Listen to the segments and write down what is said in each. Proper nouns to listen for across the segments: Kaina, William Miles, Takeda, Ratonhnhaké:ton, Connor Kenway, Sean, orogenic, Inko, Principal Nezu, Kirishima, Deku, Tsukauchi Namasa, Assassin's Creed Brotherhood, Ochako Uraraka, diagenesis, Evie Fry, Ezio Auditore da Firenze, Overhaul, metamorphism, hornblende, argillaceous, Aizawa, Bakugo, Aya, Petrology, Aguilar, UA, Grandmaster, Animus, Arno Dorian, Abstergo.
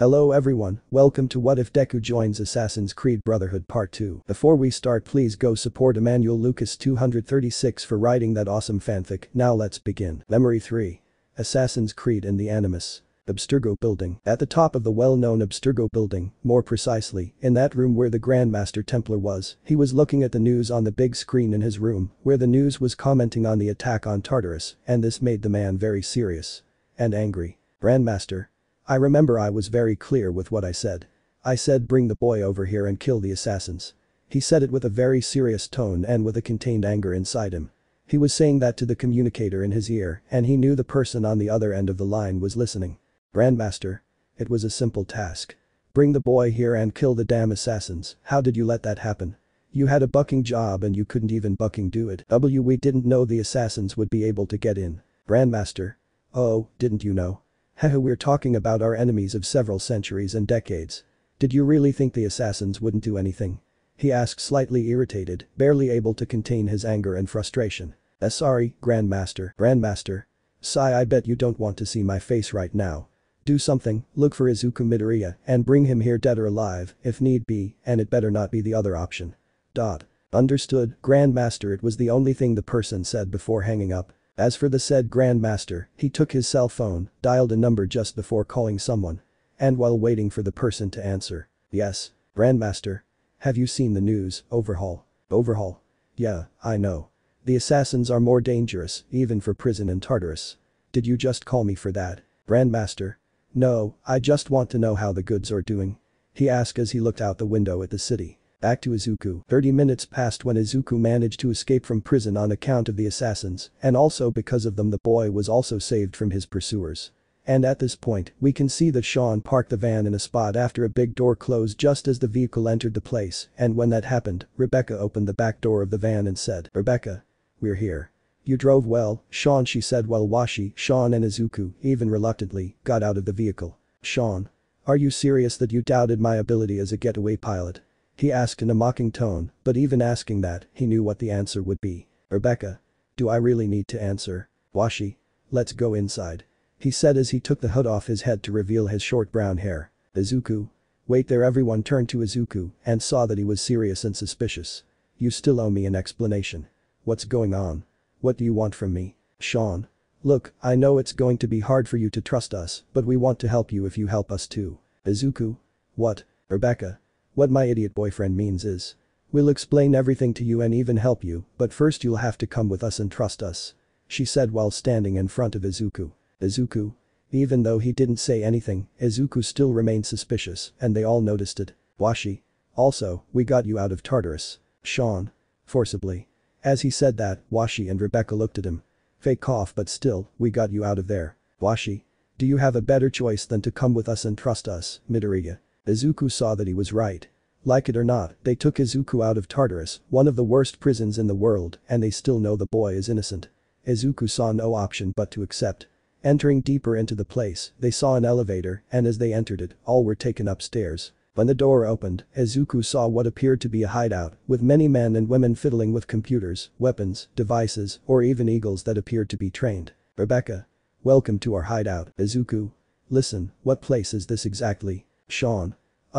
Hello everyone, welcome to What If Deku Joins Assassin's Creed Brotherhood Part 2. Before we start, please go support Emmanuel Lucas 236 for writing that awesome fanfic. Now let's begin. Memory 3. Assassin's Creed and the Animus. Abstergo building. At the top of the well-known Abstergo building, more precisely, in that room where the Grandmaster Templar was, he was looking at the news on the big screen in his room, where the news was commenting on the attack on Tartarus, and this made the man very serious. And angry. Grandmaster. I remember I was very clear with what I said. I said bring the boy over here and kill the assassins. He said it with a very serious tone and with a contained anger inside him. He was saying that to the communicator in his ear, and he knew the person on the other end of the line was listening. Grandmaster. It was a simple task. Bring the boy here and kill the damn assassins. How did you let that happen? You had a bucking job and you couldn't even bucking do it. We didn't know the assassins would be able to get in. Grandmaster. Oh, didn't you know? Haha, we're talking about our enemies of several centuries and decades. Did you really think the assassins wouldn't do anything? He asked, slightly irritated, barely able to contain his anger and frustration. Sorry, Grandmaster. Grandmaster. Sigh, I bet you don't want to see my face right now. Do something, look for Izuku Midoriya and bring him here dead or alive, if need be, and it better not be the other option. Dot. Understood, Grandmaster. It was the only thing the person said before hanging up. As for the said Grandmaster, he took his cell phone, dialed a number just before calling someone. And while waiting for the person to answer. Yes. Grandmaster. Have you seen the news, Overhaul? Overhaul. Yeah, I know. The assassins are more dangerous, even for prison and Tartarus. Did you just call me for that? Grandmaster. No, I just want to know how the goods are doing. He asked as he looked out the window at the city. Back to Izuku. 30 minutes passed when Izuku managed to escape from prison on account of the assassins, and also because of them the boy was also saved from his pursuers. And at this point, we can see that Sean parked the van in a spot after a big door closed just as the vehicle entered the place, and when that happened, Rebecca opened the back door of the van and said, Rebecca. We're here. You drove well, Sean, she said while Washi, Sean and Izuku, even reluctantly, got out of the vehicle. Sean. Are you serious that you doubted my ability as a getaway pilot? He asked in a mocking tone, but even asking that, he knew what the answer would be. Rebecca. Do I really need to answer? Washi. Let's go inside. He said as he took the hood off his head to reveal his short brown hair. Izuku. Wait there. Everyone turned to Izuku and saw that he was serious and suspicious. You still owe me an explanation. What's going on? What do you want from me? Sean. Look, I know it's going to be hard for you to trust us, but we want to help you if you help us too. Izuku. What? Rebecca. What my idiot boyfriend means is. We'll explain everything to you and even help you, but first you'll have to come with us and trust us. She said while standing in front of Izuku. Izuku. Even though he didn't say anything, Izuku still remained suspicious, and they all noticed it. Washi. Also, we got you out of Tartarus. Sean. Forcibly. As he said that, Washi and Rebecca looked at him. Fake cough, but still, we got you out of there. Washi. Do you have a better choice than to come with us and trust us, Midoriya? Izuku saw that he was right. Like it or not, they took Izuku out of Tartarus, one of the worst prisons in the world, and they still know the boy is innocent. Izuku saw no option but to accept. Entering deeper into the place, they saw an elevator, and as they entered it, all were taken upstairs. When the door opened, Izuku saw what appeared to be a hideout, with many men and women fiddling with computers, weapons, devices, or even eagles that appeared to be trained. Rebecca. Welcome to our hideout. Izuku. Listen, what place is this exactly? Sean.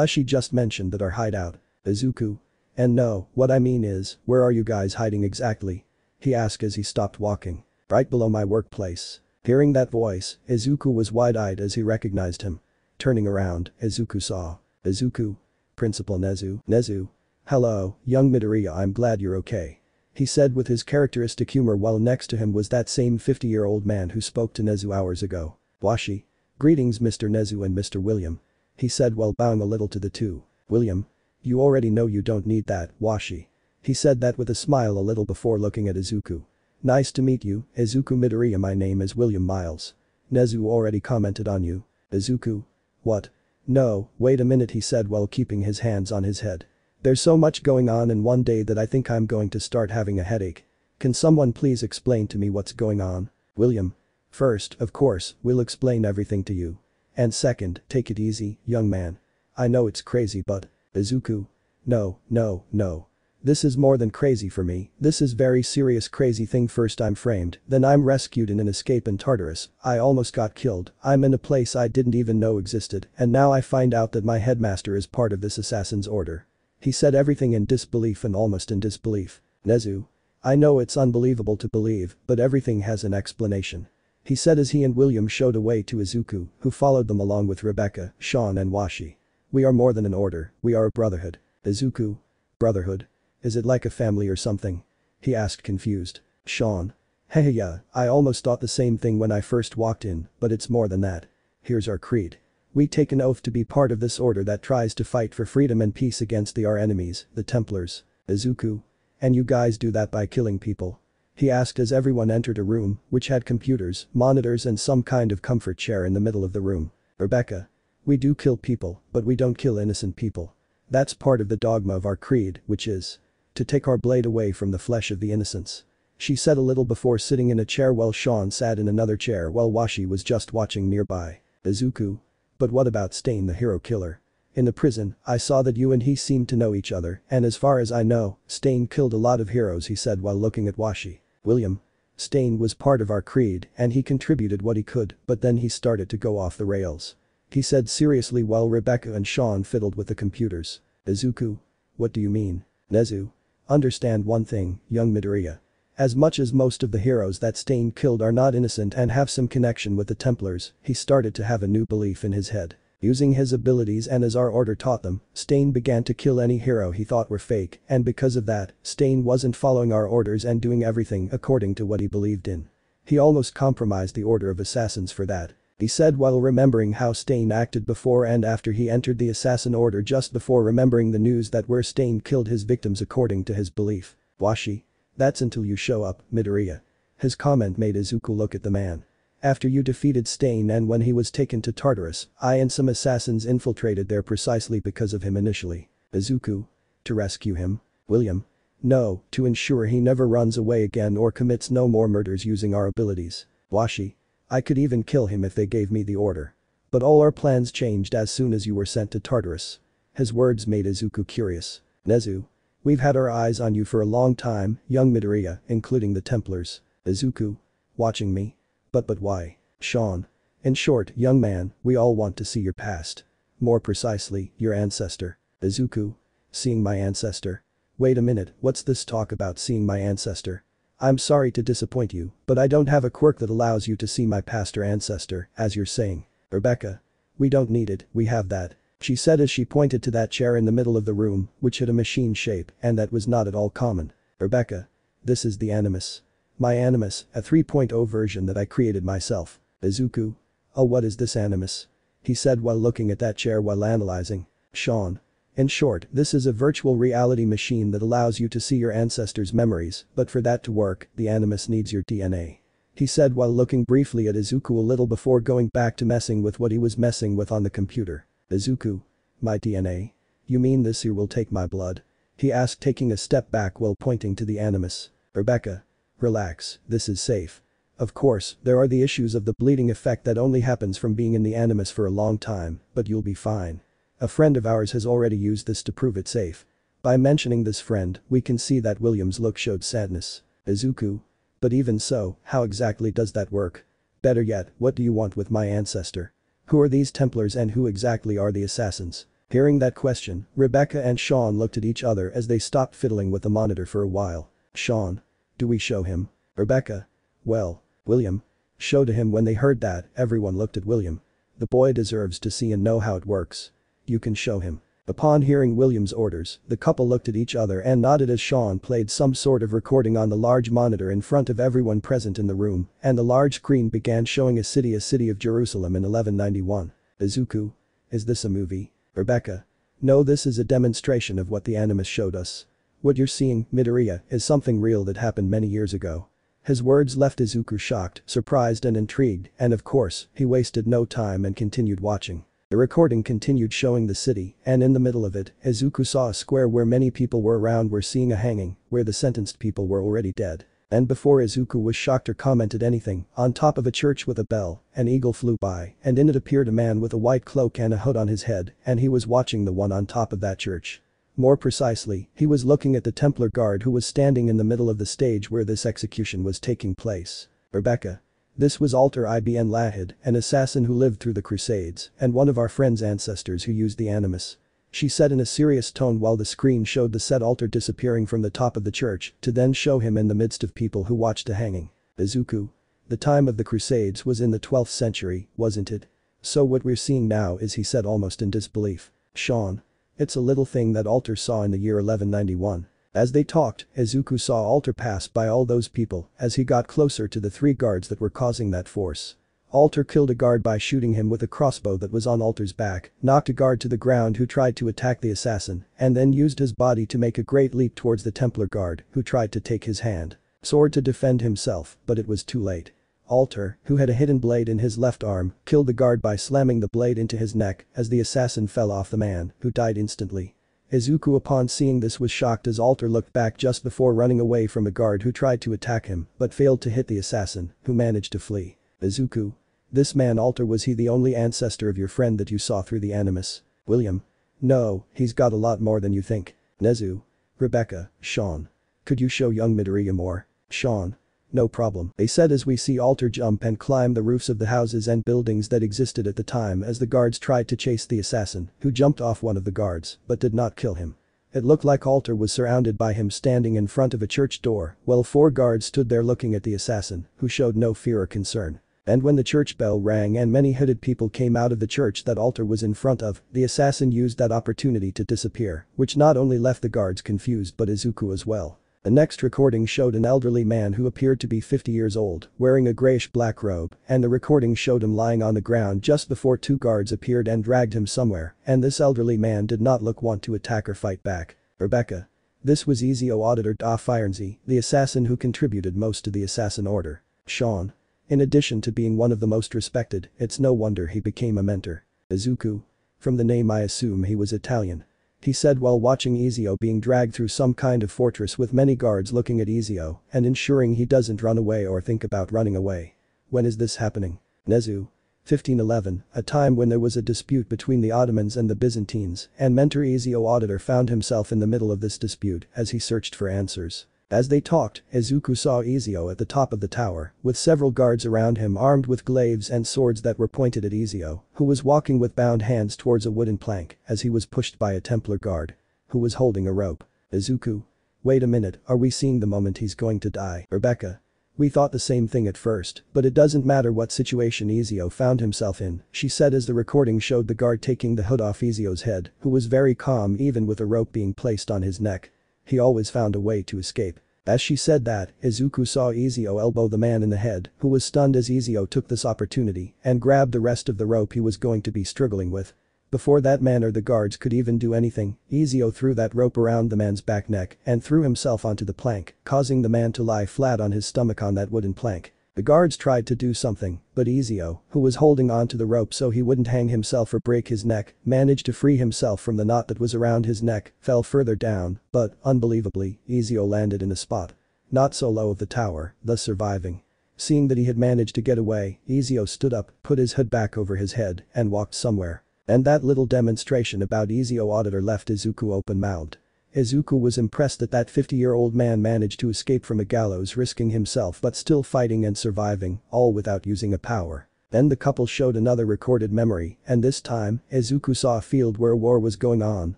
She just mentioned that our hideout. Izuku. And no, what I mean is, where are you guys hiding exactly? He asked as he stopped walking. Right below my workplace. Hearing that voice, Izuku was wide-eyed as he recognized him. Turning around, Izuku saw. Izuku. Principal Nezu. Nezu. Hello, young Midoriya, I'm glad you're okay. He said with his characteristic humor while next to him was that same 50-year-old man who spoke to Nezu hours ago. Washi. Greetings Mr. Nezu and Mr. William. He said while bowing a little to the two. William. You already know you don't need that, Washi. He said that with a smile a little before looking at Izuku. Nice to meet you, Izuku Midoriya, my name is William Miles. Nezu already commented on you. Izuku. What? No, wait a minute, he said while keeping his hands on his head. There's so much going on in one day that I think I'm going to start having a headache. Can someone please explain to me what's going on? William. First, of course, we'll explain everything to you. And second, take it easy, young man. I know it's crazy but. Izuku. No, no, no. This is more than crazy for me, this is very serious crazy thing. First I'm framed, then I'm rescued in an escape in Tartarus, I almost got killed, I'm in a place I didn't even know existed, and now I find out that my headmaster is part of this assassin's order. He said everything in disbelief and almost in disbelief. Nezu. I know it's unbelievable to believe, but everything has an explanation. He said as he and William showed a way to Izuku, who followed them along with Rebecca, Sean and Washi. We are more than an order, we are a brotherhood. Izuku? Brotherhood? Is it like a family or something? He asked confused. Sean. Hey yeah, I almost thought the same thing when I first walked in, but it's more than that. Here's our creed. We take an oath to be part of this order that tries to fight for freedom and peace against our enemies, the Templars. Izuku. And you guys do that by killing people? He asked as everyone entered a room, which had computers, monitors and some kind of comfort chair in the middle of the room. Rebecca. We do kill people, but we don't kill innocent people. That's part of the dogma of our creed, which is to take our blade away from the flesh of the innocents. She said a little before sitting in a chair while Sean sat in another chair while Washi was just watching nearby. Izuku. But what about Stain, the hero killer? In the prison, I saw that you and he seemed to know each other, and as far as I know, Stain killed a lot of heroes, he said while looking at Washi. William. Stain was part of our creed and he contributed what he could, but then he started to go off the rails. He said seriously while Rebecca and Sean fiddled with the computers. Izuku. What do you mean? Nezu. Understand one thing, young Midoriya. As much as most of the heroes that Stain killed are not innocent and have some connection with the Templars, he started to have a new belief in his head. Using his abilities and as our order taught them, Stain began to kill any hero he thought were fake, and because of that, Stain wasn't following our orders and doing everything according to what he believed in. He almost compromised the order of assassins for that. He said while remembering how Stain acted before and after he entered the assassin order, just before remembering the news that where Stain killed his victims according to his belief. Washi. That's until you show up, Midoriya. His comment made Izuku look at the man. After you defeated Stain and when he was taken to Tartarus, I and some assassins infiltrated there precisely because of him initially. Izuku. To rescue him? William. No, to ensure he never runs away again or commits no more murders using our abilities. Washi. I could even kill him if they gave me the order. But all our plans changed as soon as you were sent to Tartarus. His words made Izuku curious. Nezu. We've had our eyes on you for a long time, young Midoriya, including the Templars. Izuku. Watching me? But why? Sean. In short, young man, we all want to see your past. More precisely, your ancestor. Izuku. Seeing my ancestor? Wait a minute, what's this talk about seeing my ancestor? I'm sorry to disappoint you, but I don't have a quirk that allows you to see my past or ancestor, as you're saying. Rebecca. We don't need it, we have that. She said as she pointed to that chair in the middle of the room, which had a machine shape and that was not at all common. Rebecca. This is the Animus. My Animus, a 3.0 version that I created myself. Izuku. Oh, what is this Animus? He said while looking at that chair while analyzing. Sean. In short, this is a virtual reality machine that allows you to see your ancestors' memories, but for that to work, the Animus needs your DNA. He said while looking briefly at Izuku a little before going back to messing with what he was messing with on the computer. Izuku. My DNA? You mean this here will take my blood? He asked, taking a step back while pointing to the Animus. Rebecca. Relax, this is safe. Of course, there are the issues of the bleeding effect that only happens from being in the Animus for a long time, but you'll be fine. A friend of ours has already used this to prove it safe. By mentioning this friend, we can see that William's look showed sadness. Izuku. But even so, how exactly does that work? Better yet, what do you want with my ancestor? Who are these Templars and who exactly are the assassins? Hearing that question, Rebecca and Sean looked at each other as they stopped fiddling with the monitor for a while. Sean. Do we show him? Rebecca. Well. William. Show to him. When they heard that, everyone looked at William. The boy deserves to see and know how it works. You can show him. Upon hearing William's orders, the couple looked at each other and nodded as Sean played some sort of recording on the large monitor in front of everyone present in the room, and the large screen began showing a city of Jerusalem in 1191. Izuku. Is this a movie? Rebecca. No, this is a demonstration of what the Animus showed us. What you're seeing, Midoriya, is something real that happened many years ago. His words left Izuku shocked, surprised and intrigued, and of course, he wasted no time and continued watching. The recording continued showing the city, and in the middle of it, Izuku saw a square where many people were around were seeing a hanging, where the sentenced people were already dead. And before Izuku was shocked or commented anything, on top of a church with a bell, an eagle flew by, and in it appeared a man with a white cloak and a hood on his head, and he was watching the one on top of that church. More precisely, he was looking at the Templar guard who was standing in the middle of the stage where this execution was taking place. Rebecca. This was Altaïr Ibn-La'Ahad, an assassin who lived through the Crusades, and one of our friend's ancestors who used the Animus. She said in a serious tone while the screen showed the said Altaïr disappearing from the top of the church to then show him in the midst of people who watched the hanging. Izuku. The time of the Crusades was in the 12th century, wasn't it? So what we're seeing now is, he said almost in disbelief. Sean. It's a little thing that Altaïr saw in the year 1191. As they talked, Izuku saw Altaïr pass by all those people as he got closer to the three guards that were causing that force. Altaïr killed a guard by shooting him with a crossbow that was on Altair's back, knocked a guard to the ground who tried to attack the assassin, and then used his body to make a great leap towards the Templar guard who tried to take his hand. Sword to defend himself, but it was too late. Altaïr, who had a hidden blade in his left arm, killed the guard by slamming the blade into his neck as the assassin fell off the man, who died instantly. Izuku upon seeing this was shocked as Altaïr looked back just before running away from a guard who tried to attack him but failed to hit the assassin, who managed to flee. Izuku. This man Altaïr, was he the only ancestor of your friend that you saw through the Animus? William. No, he's got a lot more than you think. Nezu. Rebecca. Sean. Could you show young Midoriya more? Sean. No problem, they said as we see Altaïr jump and climb the roofs of the houses and buildings that existed at the time as the guards tried to chase the assassin, who jumped off one of the guards but did not kill him. It looked like Altaïr was surrounded by him standing in front of a church door while four guards stood there looking at the assassin, who showed no fear or concern. And when the church bell rang and many hooded people came out of the church that Altaïr was in front of, the assassin used that opportunity to disappear, which not only left the guards confused but Izuku as well. The next recording showed an elderly man who appeared to be 50 years old, wearing a grayish-black robe, and the recording showed him lying on the ground just before two guards appeared and dragged him somewhere, and this elderly man did not want to attack or fight back. Rebecca. This was Ezio Auditore da Firenze, the assassin who contributed most to the assassin order. Sean. In addition to being one of the most respected, it's no wonder he became a mentor. Izuku. From the name I assume he was Italian. He said while watching Ezio being dragged through some kind of fortress with many guards looking at Ezio and ensuring he doesn't run away or think about running away. When is this happening? Nezu. 1511, a time when there was a dispute between the Ottomans and the Byzantines, and mentor Ezio Auditore found himself in the middle of this dispute as he searched for answers. As they talked, Izuku saw Ezio at the top of the tower, with several guards around him armed with glaives and swords that were pointed at Ezio, who was walking with bound hands towards a wooden plank as he was pushed by a Templar guard who was holding a rope. Izuku. Wait a minute, are we seeing the moment he's going to die? Rebecca. We thought the same thing at first, but it doesn't matter what situation Ezio found himself in, she said as the recording showed the guard taking the hood off Ezio's head, who was very calm even with a rope being placed on his neck. He always found a way to escape. As she said that, Izuku saw Ezio elbow the man in the head, who was stunned as Ezio took this opportunity and grabbed the rest of the rope he was going to be struggling with. Before that man or the guards could even do anything, Ezio threw that rope around the man's back neck and threw himself onto the plank, causing the man to lie flat on his stomach on that wooden plank. The guards tried to do something, but Ezio, who was holding onto the rope so he wouldn't hang himself or break his neck, managed to free himself from the knot that was around his neck, fell further down, but, unbelievably, Ezio landed in a spot not so low of the tower, thus surviving. Seeing that he had managed to get away, Ezio stood up, put his hood back over his head, and walked somewhere. And that little demonstration about Ezio Auditore left Izuku open-mouthed. Izuku was impressed that that 50-year-old man managed to escape from a gallows, risking himself but still fighting and surviving, all without using a power. Then the couple showed another recorded memory, and this time, Izuku saw a field where war was going on,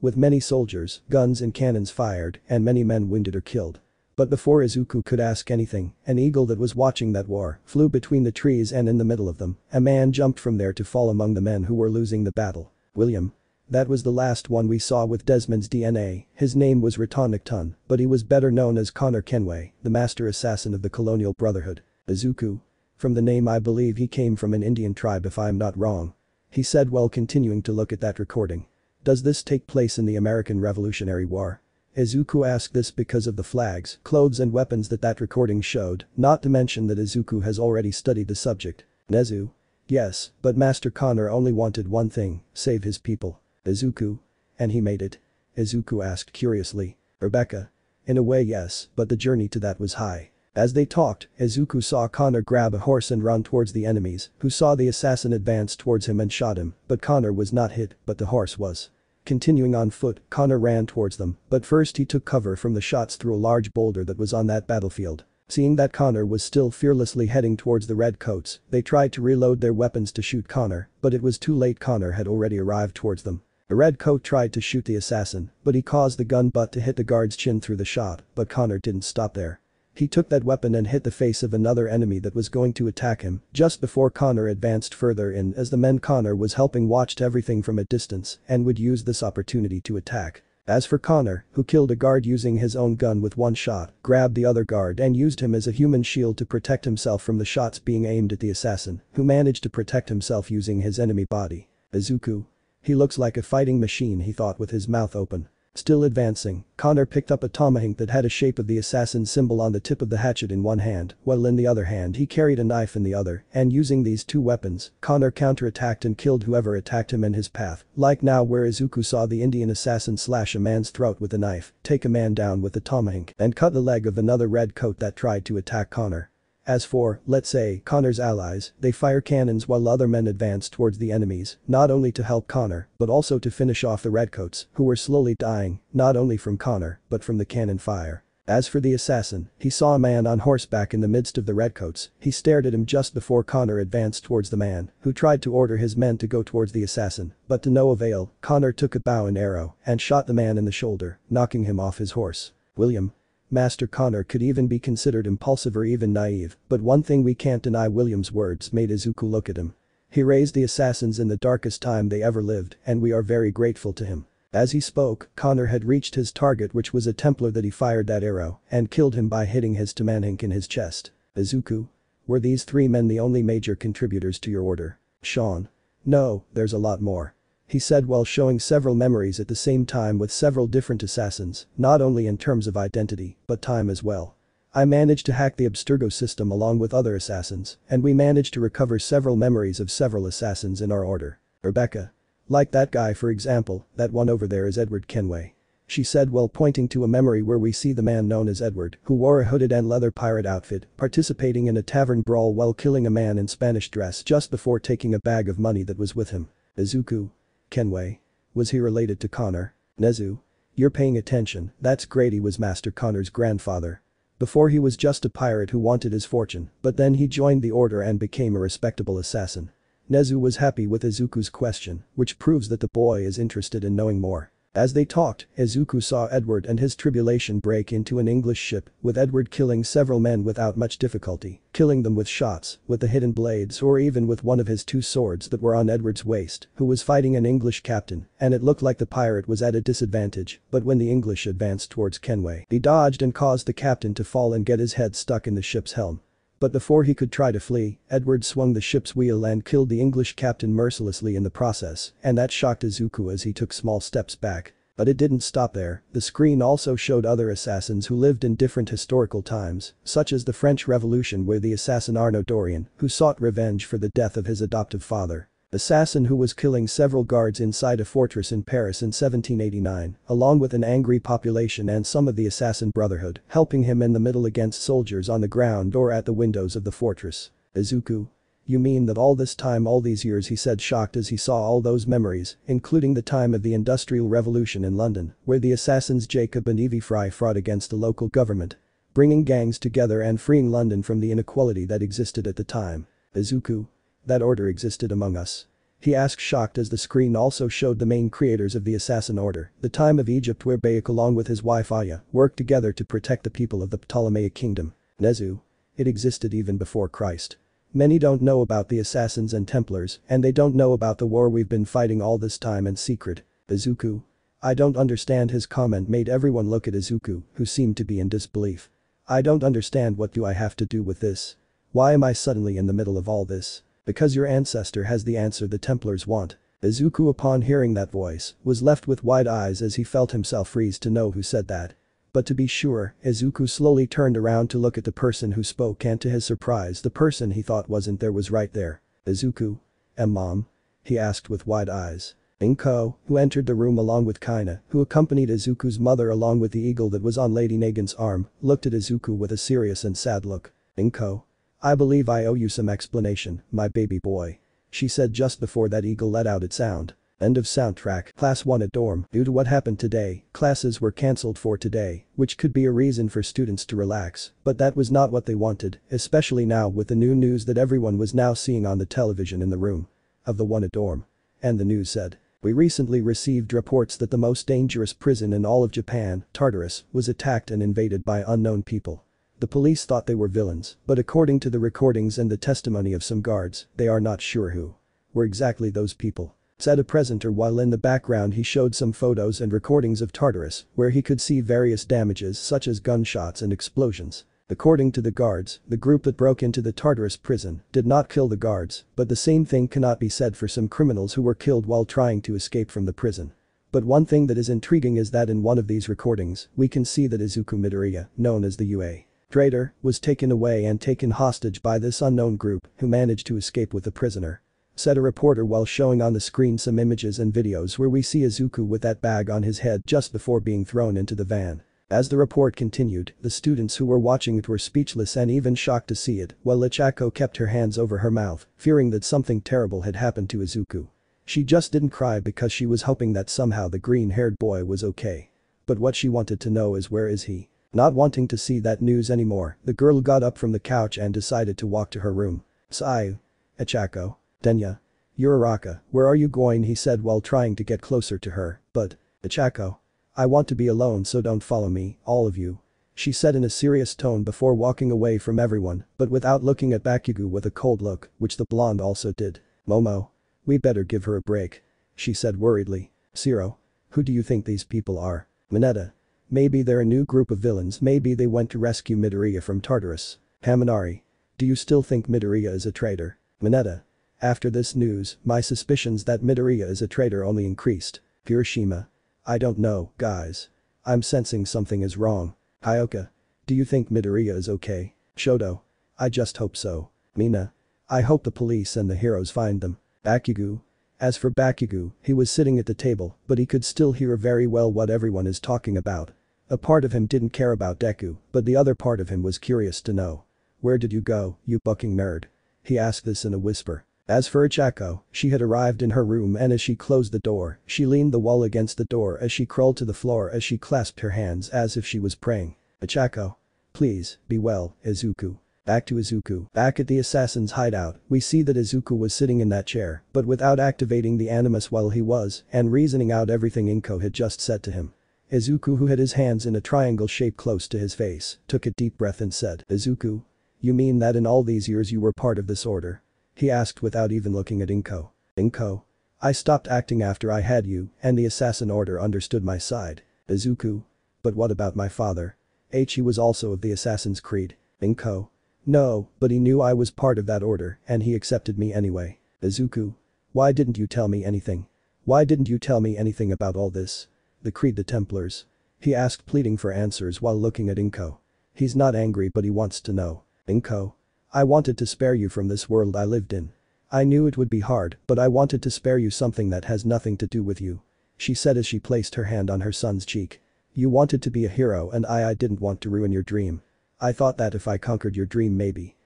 with many soldiers, guns and cannons fired, and many men wounded or killed. But before Izuku could ask anything, an eagle that was watching that war flew between the trees and in the middle of them, a man jumped from there to fall among the men who were losing the battle. William. That was the last one we saw with Desmond's DNA. His name was Ratonhnhaké:ton, but he was better known as Connor Kenway, the master assassin of the Colonial Brotherhood. Izuku. From the name I believe he came from an Indian tribe if I'm not wrong. He said while continuing to look at that recording. Does this take place in the American Revolutionary War? Izuku asked this because of the flags, clothes and weapons that that recording showed, not to mention that Izuku has already studied the subject. Nezu. Yes, but Master Connor only wanted one thing, save his people. Izuku. And he made it? Izuku asked curiously. Rebecca. In a way yes, but the journey to that was high. As they talked, Izuku saw Connor grab a horse and run towards the enemies, who saw the assassin advance towards him and shot him, but Connor was not hit, but the horse was. Continuing on foot, Connor ran towards them, but first he took cover from the shots through a large boulder that was on that battlefield. Seeing that Connor was still fearlessly heading towards the red coats, they tried to reload their weapons to shoot Connor, but it was too late. Connor had already arrived towards them. The red coat tried to shoot the assassin, but he caused the gun butt to hit the guard's chin through the shot, but Connor didn't stop there. He took that weapon and hit the face of another enemy that was going to attack him, just before Connor advanced further in, as the men Connor was helping watched everything from a distance and would use this opportunity to attack. As for Connor, who killed a guard using his own gun with one shot, grabbed the other guard and used him as a human shield to protect himself from the shots being aimed at the assassin, who managed to protect himself using his enemy body. Izuku. He looks like a fighting machine, he thought with his mouth open. Still advancing, Connor picked up a tomahawk that had a shape of the assassin's symbol on the tip of the hatchet in one hand, while in the other hand he carried a knife in the other, and using these two weapons, Connor counterattacked and killed whoever attacked him in his path, like now where Izuku saw the Indian assassin slash a man's throat with a knife, take a man down with a tomahawk, and cut the leg of another red coat that tried to attack Connor. As for, let's say, Connor's allies, they fire cannons while other men advance towards the enemies, not only to help Connor, but also to finish off the redcoats, who were slowly dying, not only from Connor, but from the cannon fire. As for the assassin, he saw a man on horseback in the midst of the redcoats. He stared at him just before Connor advanced towards the man, who tried to order his men to go towards the assassin, but to no avail. Connor took a bow and arrow and shot the man in the shoulder, knocking him off his horse. William Master. Connor could even be considered impulsive or even naive, but one thing we can't deny, William's words made Izuku look at him. He raised the assassins in the darkest time they ever lived, and we are very grateful to him. As he spoke, Connor had reached his target, which was a Templar that he fired that arrow and killed him by hitting his tomahawk in his chest. Izuku. Were these three men the only major contributors to your order? Sean. No, there's a lot more, he said while showing several memories at the same time with several different assassins, not only in terms of identity, but time as well. I managed to hack the Abstergo system along with other assassins, and we managed to recover several memories of several assassins in our order. Rebecca. Like that guy, for example, that one over there is Edward Kenway, she said while pointing to a memory where we see the man known as Edward, who wore a hooded and leather pirate outfit, participating in a tavern brawl while killing a man in Spanish dress just before taking a bag of money that was with him. Izuku. Kenway. Was he related to Connor? Nezu. You're paying attention, that's great. He was Master Connor's grandfather. Before he was just a pirate who wanted his fortune, but then he joined the order and became a respectable assassin. Nezu was happy with Izuku's question, which proves that the boy is interested in knowing more. As they talked, Izuku saw Edward and his tribulation break into an English ship, with Edward killing several men without much difficulty, killing them with shots, with the hidden blades, or even with one of his two swords that were on Edward's waist, who was fighting an English captain, and it looked like the pirate was at a disadvantage, but when the English advanced towards Kenway, he dodged and caused the captain to fall and get his head stuck in the ship's helm. But before he could try to flee, Edward swung the ship's wheel and killed the English captain mercilessly in the process, and that shocked Izuku as he took small steps back. But it didn't stop there. The screen also showed other assassins who lived in different historical times, such as the French Revolution, where the assassin Arno Dorian, who sought revenge for the death of his adoptive father. Assassin who was killing several guards inside a fortress in Paris in 1789, along with an angry population and some of the Assassin Brotherhood, helping him in the middle against soldiers on the ground or at the windows of the fortress. Izuku. You mean that all this time, all these years, he said, shocked as he saw all those memories, including the time of the Industrial Revolution in London, where the assassins Jacob and Evie Fry fought against the local government, bringing gangs together and freeing London from the inequality that existed at the time. Izuku. That order existed among us? He asked, shocked, as the screen also showed the main creators of the assassin order, the time of Egypt, where Bayek along with his wife Aya worked together to protect the people of the Ptolemaic kingdom. Nezu. It existed even before Christ. Many don't know about the assassins and Templars, and they don't know about the war we've been fighting all this time in secret. Izuku. I don't understand. His comment made everyone look at Izuku, who seemed to be in disbelief. I don't understand. What do I have to do with this? Why am I suddenly in the middle of all this? Because your ancestor has the answer the Templars want. Izuku, upon hearing that voice, was left with wide eyes as he felt himself freeze to know who said that. But to be sure, Izuku slowly turned around to look at the person who spoke, and to his surprise, the person he thought wasn't there was right there. Izuku. Mom? He asked with wide eyes. Inko, who entered the room along with Kaina, who accompanied Izuku's mother along with the eagle that was on Lady Nagin's arm, looked at Izuku with a serious and sad look. Inko. I believe I owe you some explanation, my baby boy, she said just before that eagle let out its sound. End of soundtrack. Class 1 at dorm. Due to what happened today, classes were cancelled for today, which could be a reason for students to relax, but that was not what they wanted, especially now with the new news that everyone was now seeing on the television in the room of the one at dorm. And the news said, "We recently received reports that the most dangerous prison in all of Japan, Tartarus, was attacked and invaded by unknown people. The police thought they were villains, but according to the recordings and the testimony of some guards, they are not sure who were exactly those people," said a presenter while in the background he showed some photos and recordings of Tartarus where he could see various damages such as gunshots and explosions. According to the guards, the group that broke into the Tartarus prison did not kill the guards, but the same thing cannot be said for some criminals who were killed while trying to escape from the prison. But one thing that is intriguing is that in one of these recordings, we can see that Izuku Midoriya, known as the UA traitor, was taken away and taken hostage by this unknown group who managed to escape with the prisoner, said a reporter while showing on the screen some images and videos where we see Izuku with that bag on his head just before being thrown into the van. As the report continued, the students who were watching it were speechless and even shocked to see it, while Ochako kept her hands over her mouth, fearing that something terrible had happened to Izuku. She just didn't cry because she was hoping that somehow the green-haired boy was okay. But what she wanted to know is, where is he? Not wanting to see that news anymore, the girl got up from the couch and decided to walk to her room. "Sai, Ochako, Denya, Uraraka, where are you going?" he said while trying to get closer to her, but, "Ochako, I want to be alone, so don't follow me, all of you," she said in a serious tone before walking away from everyone, but without looking at Bakugo with a cold look, which the blonde also did. "Momo, we better give her a break," she said worriedly. "Zero, who do you think these people are?" "Mineta, maybe they're a new group of villains, maybe they went to rescue Midoriya from Tartarus." "Haminari, do you still think Midoriya is a traitor?" "Mineta, after this news, my suspicions that Midoriya is a traitor only increased." "Kirishima, I don't know, guys. I'm sensing something is wrong." "Hyoka, do you think Midoriya is okay?" "Shoto, I just hope so." "Mina, I hope the police and the heroes find them." Bakugo. As for Bakugo, he was sitting at the table, but he could still hear very well what everyone is talking about. A part of him didn't care about Deku, but the other part of him was curious to know. "Where did you go, you bucking nerd?" He asked this in a whisper. As for Ochako, she had arrived in her room, and as she closed the door, she leaned the wall against the door as she crawled to the floor as she clasped her hands as if she was praying. "Ochako, please, be well, Izuku." Back to Izuku. Back at the assassin's hideout, we see that Izuku was sitting in that chair, but without activating the animus while he was, and reasoning out everything Inko had just said to him. Izuku, who had his hands in a triangle shape close to his face, took a deep breath and said, "Izuku, you mean that in all these years you were part of this order?" he asked without even looking at Inko. "Inko, I stopped acting after I had you, and the assassin order understood my side." "Izuku, but what about my father? He was also of the Assassin's Creed." "Inko, no, but he knew I was part of that order, and he accepted me anyway." "Izuku, why didn't you tell me anything? Why didn't you tell me anything about all this? The Creed, the Templars?" he asked, pleading for answers while looking at Inko. He's not angry, but he wants to know. "Inko, I wanted to spare you from this world I lived in. I knew it would be hard, but I wanted to spare you something that has nothing to do with you," she said as she placed her hand on her son's cheek. "You wanted to be a hero, and I didn't want to ruin your dream. I thought that if I conquered your dream, maybe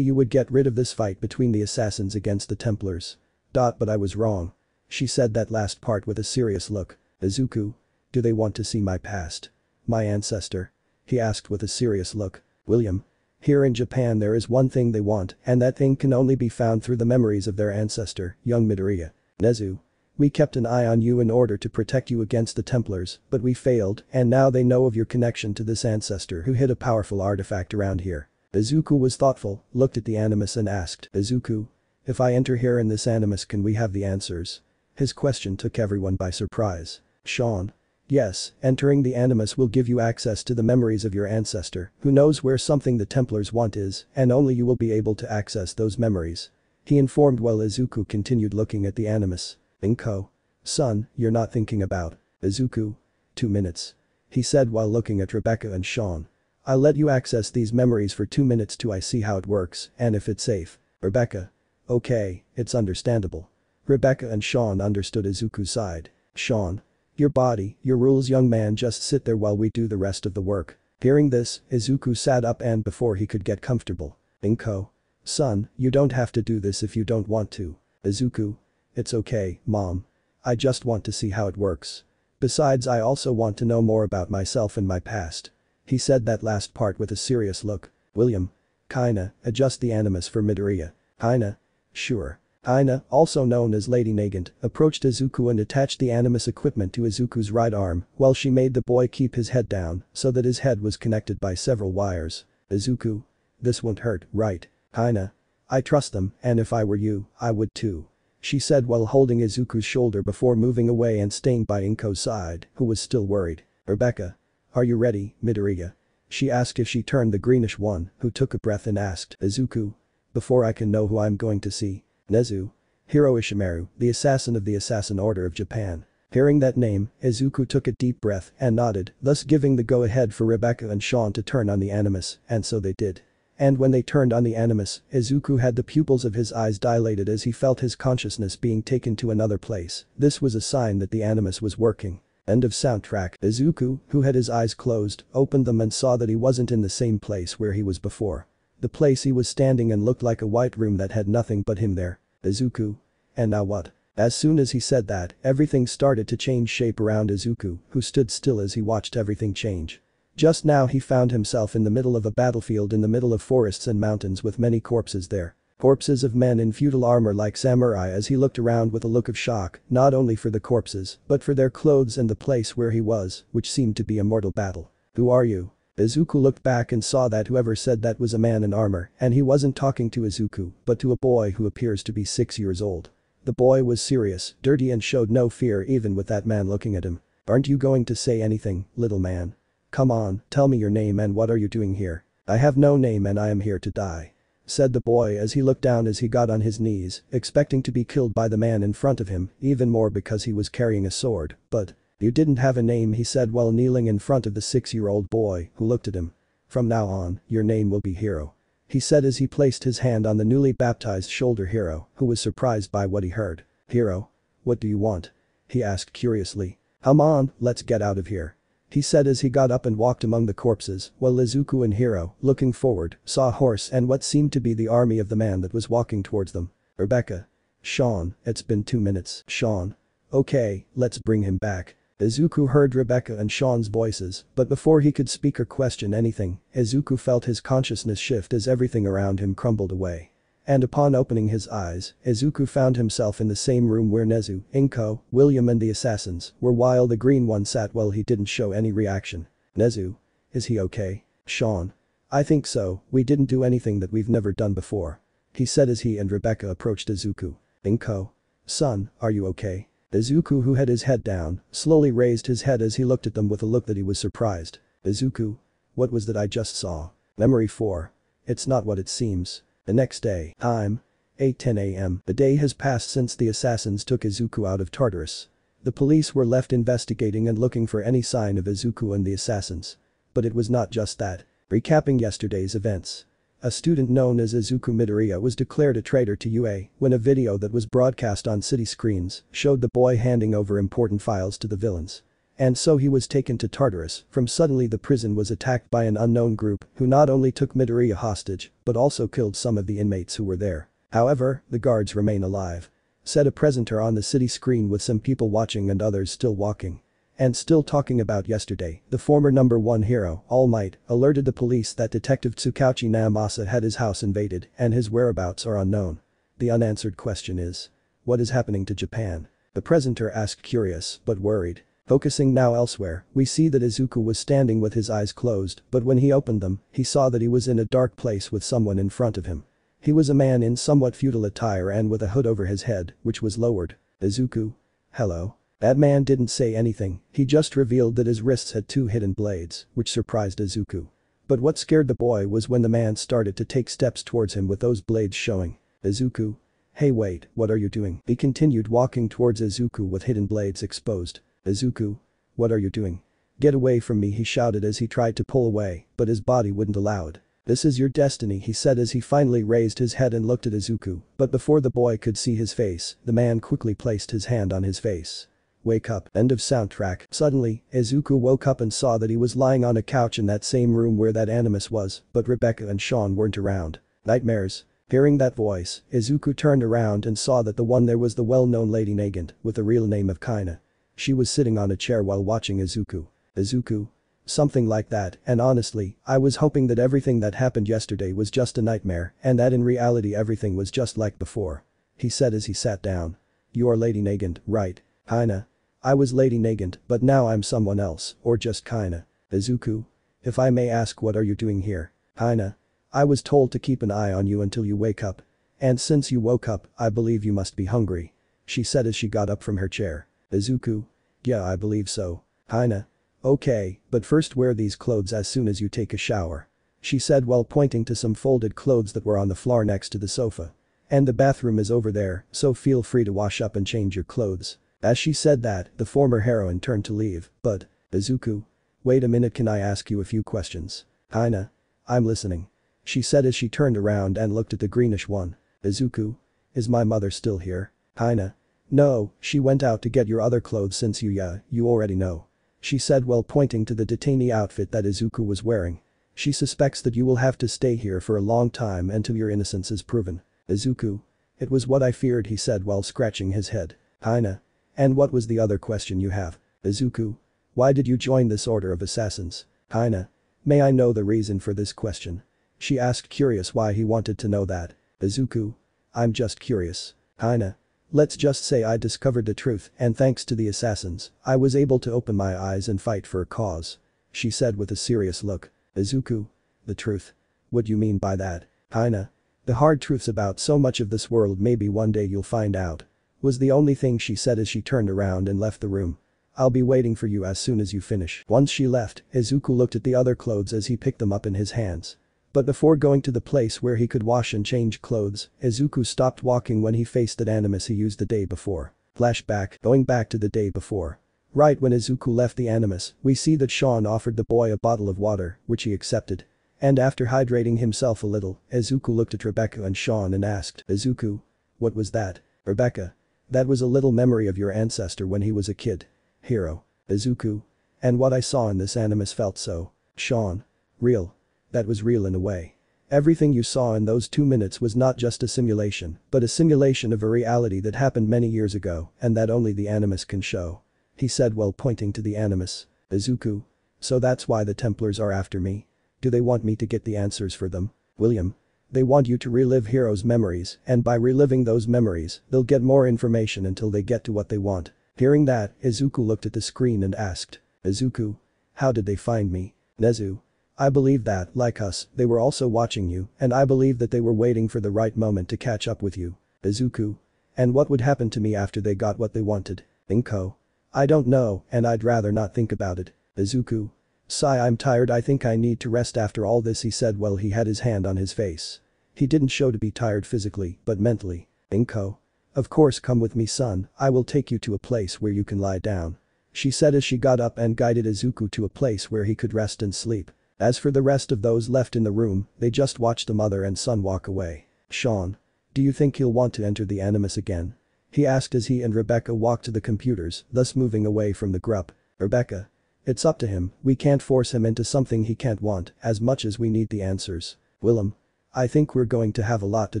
you would get rid of this fight between the assassins against the Templars. But I was wrong." She said that last part with a serious look. "Izuku, do they want to see my past? My ancestor?" he asked with a serious look. "William, here in Japan there is one thing they want, and that thing can only be found through the memories of their ancestor, young Midoriya. Nezu, we kept an eye on you in order to protect you against the Templars, but we failed, and now they know of your connection to this ancestor who hid a powerful artifact around here." Izuku was thoughtful, looked at the animus and asked, "Izuku, if I enter here in this animus, can we have the answers?" His question took everyone by surprise. Sean. "Yes, entering the animus will give you access to the memories of your ancestor, who knows where something the Templars want is, and only you will be able to access those memories," he informed while Izuku continued looking at the animus. "Inko, son, you're not thinking about..." "Izuku, 2 minutes, he said while looking at Rebecca and Sean. "I'll let you access these memories for 2 minutes till I see how it works and if it's safe." Rebecca. "Okay, it's understandable." Rebecca and Sean understood Izuku's side. Sean. "Your body, your rules, young man, just sit there while we do the rest of the work." Hearing this, Izuku sat up and before he could get comfortable. "Inko, son, you don't have to do this if you don't want to." Izuku. "It's okay, mom. I just want to see how it works. Besides, I also want to know more about myself and my past." He said that last part with a serious look. William. Kaina, adjust the animus for Midoriya. Kaina? Sure. Kaina, also known as Lady Nagant, approached Izuku and attached the animus equipment to Izuku's right arm while she made the boy keep his head down so that his head was connected by several wires. Izuku. This won't hurt, right? Kaina. I trust them, and if I were you, I would too. She said while holding Izuku's shoulder before moving away and staying by Inko's side, who was still worried. Rebecca. Are you ready, Midoriya? She asked as she turned the greenish one, who took a breath and asked, Izuku. Before I can know who I'm going to see. Nezu. Hiro Ishimaru, the assassin of the Assassin Order of Japan. Hearing that name, Izuku took a deep breath and nodded, thus giving the go-ahead for Rebecca and Sean to turn on the animus, and so they did. And when they turned on the animus, Izuku had the pupils of his eyes dilated as he felt his consciousness being taken to another place. This was a sign that the animus was working. End of soundtrack. Izuku, who had his eyes closed, opened them and saw that he wasn't in the same place where he was before. The place he was standing in looked like a white room that had nothing but him there. Izuku. And now what? As soon as he said that, everything started to change shape around Izuku, who stood still as he watched everything change. Just now he found himself in the middle of a battlefield in the middle of forests and mountains with many corpses there. Corpses of men in feudal armor like samurai, as he looked around with a look of shock, not only for the corpses, but for their clothes and the place where he was, which seemed to be a mortal battle. Who are you? Izuku looked back and saw that whoever said that was a man in armor, and he wasn't talking to Izuku, but to a boy who appears to be 6 years old. The boy was serious, dirty, and showed no fear even with that man looking at him. Aren't you going to say anything, little man? Come on, tell me your name and what are you doing here? I have no name and I am here to die. Said the boy as he looked down as he got on his knees, expecting to be killed by the man in front of him, even more because he was carrying a sword, but... You didn't have a name, he said while kneeling in front of the 6-year-old boy, who looked at him. From now on, your name will be Hiro. He said as he placed his hand on the newly baptized shoulder Hiro, who was surprised by what he heard. Hiro? What do you want? He asked curiously. Come on, let's get out of here. He said as he got up and walked among the corpses, while Izuku and Hiro, looking forward, saw a horse and what seemed to be the army of the man that was walking towards them. Rebecca. Sean, it's been 2 minutes, Sean. Okay, let's bring him back. Izuku heard Rebecca and Sean's voices, but before he could speak or question anything, Izuku felt his consciousness shift as everything around him crumbled away. And upon opening his eyes, Izuku found himself in the same room where Nezu, Inko, William and the assassins were while the green one sat while he didn't show any reaction. Nezu. Is he okay? Sean. I think so, we didn't do anything that we've never done before. He said as he and Rebecca approached Izuku. Inko. Son, are you okay? Izuku, who had his head down, slowly raised his head as he looked at them with a look that he was surprised. Izuku. What was that I just saw? Memory 4. It's not what it seems. The next day. Time. 8:10 a.m. The day has passed since the assassins took Izuku out of Tartarus. The police were left investigating and looking for any sign of Izuku and the assassins. But it was not just that. Recapping yesterday's events. A student known as Izuku Midoriya was declared a traitor to UA when a video that was broadcast on city screens showed the boy handing over important files to the villains. And so he was taken to Tartarus, from suddenly the prison was attacked by an unknown group who not only took Midoriya hostage, but also killed some of the inmates who were there. However, the guards remain alive. Said a presenter on the city screen with some people watching and others still walking. And still talking about yesterday, the former #1 hero, All Might, alerted the police that Detective Tsukauchi Namasa had his house invaded and his whereabouts are unknown. The unanswered question is. What is happening to Japan? The presenter asked, curious but worried. Focusing now elsewhere, we see that Izuku was standing with his eyes closed, but when he opened them, he saw that he was in a dark place with someone in front of him. He was a man in somewhat feudal attire and with a hood over his head, which was lowered. Izuku. Hello. That man didn't say anything, he just revealed that his wrists had 2 hidden blades, which surprised Izuku. But what scared the boy was when the man started to take steps towards him with those blades showing. Izuku. Hey, wait, what are you doing? He continued walking towards Izuku with hidden blades exposed. Izuku. What are you doing? Get away from me, he shouted as he tried to pull away, but his body wouldn't allow it. This is your destiny, he said as he finally raised his head and looked at Izuku, but before the boy could see his face, the man quickly placed his hand on his face. Wake up. End of soundtrack. Suddenly, Izuku woke up and saw that he was lying on a couch in that same room where that animus was, but Rebecca and Sean weren't around. Nightmares. Hearing that voice, Izuku turned around and saw that the one there was the well-known lady Nagant with the real name of Kaina. She was sitting on a chair while watching Izuku. Izuku? Something like that, and honestly, I was hoping that everything that happened yesterday was just a nightmare and that in reality everything was just like before. He said as he sat down. "You're Lady Nagant, right? Kaina? I was Lady Nagant, but now I'm someone else, or just Kaina. Izuku? If I may ask, what are you doing here?" "Kaina? I was told to keep an eye on you until you wake up. And since you woke up, I believe you must be hungry," she said as she got up from her chair. Izuku? "Yeah, I believe so." Kaina? "Okay, but first wear these clothes as soon as you take a shower," she said while pointing to some folded clothes that were on the floor next to the sofa. "And the bathroom is over there, so feel free to wash up and change your clothes." As she said that, the former heroine turned to leave, but Izuku? "Wait a minute, can I ask you a few questions?" "Kaina? I'm listening," she said as she turned around and looked at the greenish one. Izuku? "Is my mother still here?" Kaina? "No, she went out to get your other clothes since you already know," she said while pointing to the detainee outfit that Izuku was wearing. "She suspects that you will have to stay here for a long time until your innocence is proven." Izuku? "It was what I feared," he said while scratching his head. Kaina? "And what was the other question you have?" Izuku? "Why did you join this order of assassins?" Kaina? "May I know the reason for this question?" she asked, curious why he wanted to know that. Izuku? "I'm just curious." Kaina? "Let's just say I discovered the truth, and thanks to the assassins, I was able to open my eyes and fight for a cause," she said with a serious look. Izuku? "The truth? What do you mean by that?" Kaina? "The hard truths about so much of this world, maybe one day you'll find out," was the only thing she said as she turned around and left the room. "I'll be waiting for you as soon as you finish." Once she left, Izuku looked at the other clothes as he picked them up in his hands. But before going to the place where he could wash and change clothes, Izuku stopped walking when he faced that animus he used the day before. Flashback, going back to the day before. Right when Izuku left the animus, we see that Sean offered the boy a bottle of water, which he accepted. And after hydrating himself a little, Izuku looked at Rebecca and Sean and asked, "Izuku, what was that?" Rebecca: "That was a little memory of your ancestor when he was a kid. Hero." Izuku: "And what I saw in this animus felt so." Sean: "Real. That was real in a way. Everything you saw in those 2 minutes was not just a simulation, but a simulation of a reality that happened many years ago and that only the animus can show," he said while pointing to the animus. Izuku: "So that's why the Templars are after me? Do they want me to get the answers for them?" William: "They want you to relive Hero's memories, and by reliving those memories, they'll get more information until they get to what they want." Hearing that, Izuku looked at the screen and asked, "Izuku, how did they find me?" Nezu: "I believe that, like us, they were also watching you, and I believe that they were waiting for the right moment to catch up with you." Izuku: "And what would happen to me after they got what they wanted?" Inko: "I don't know, and I'd rather not think about it." Izuku: "Sigh, I'm tired, I think I need to rest after all this," he said while he had his hand on his face. He didn't show to be tired physically, but mentally. Inko: "Of course, come with me, son, I will take you to a place where you can lie down," she said as she got up and guided Izuku to a place where he could rest and sleep. As for the rest of those left in the room, they just watched the mother and son walk away. Sean: "Do you think he'll want to enter the animus again?" he asked as he and Rebecca walked to the computers, thus moving away from the group. Rebecca: "It's up to him, we can't force him into something he can't want, as much as we need the answers." Willem: "I think we're going to have a lot to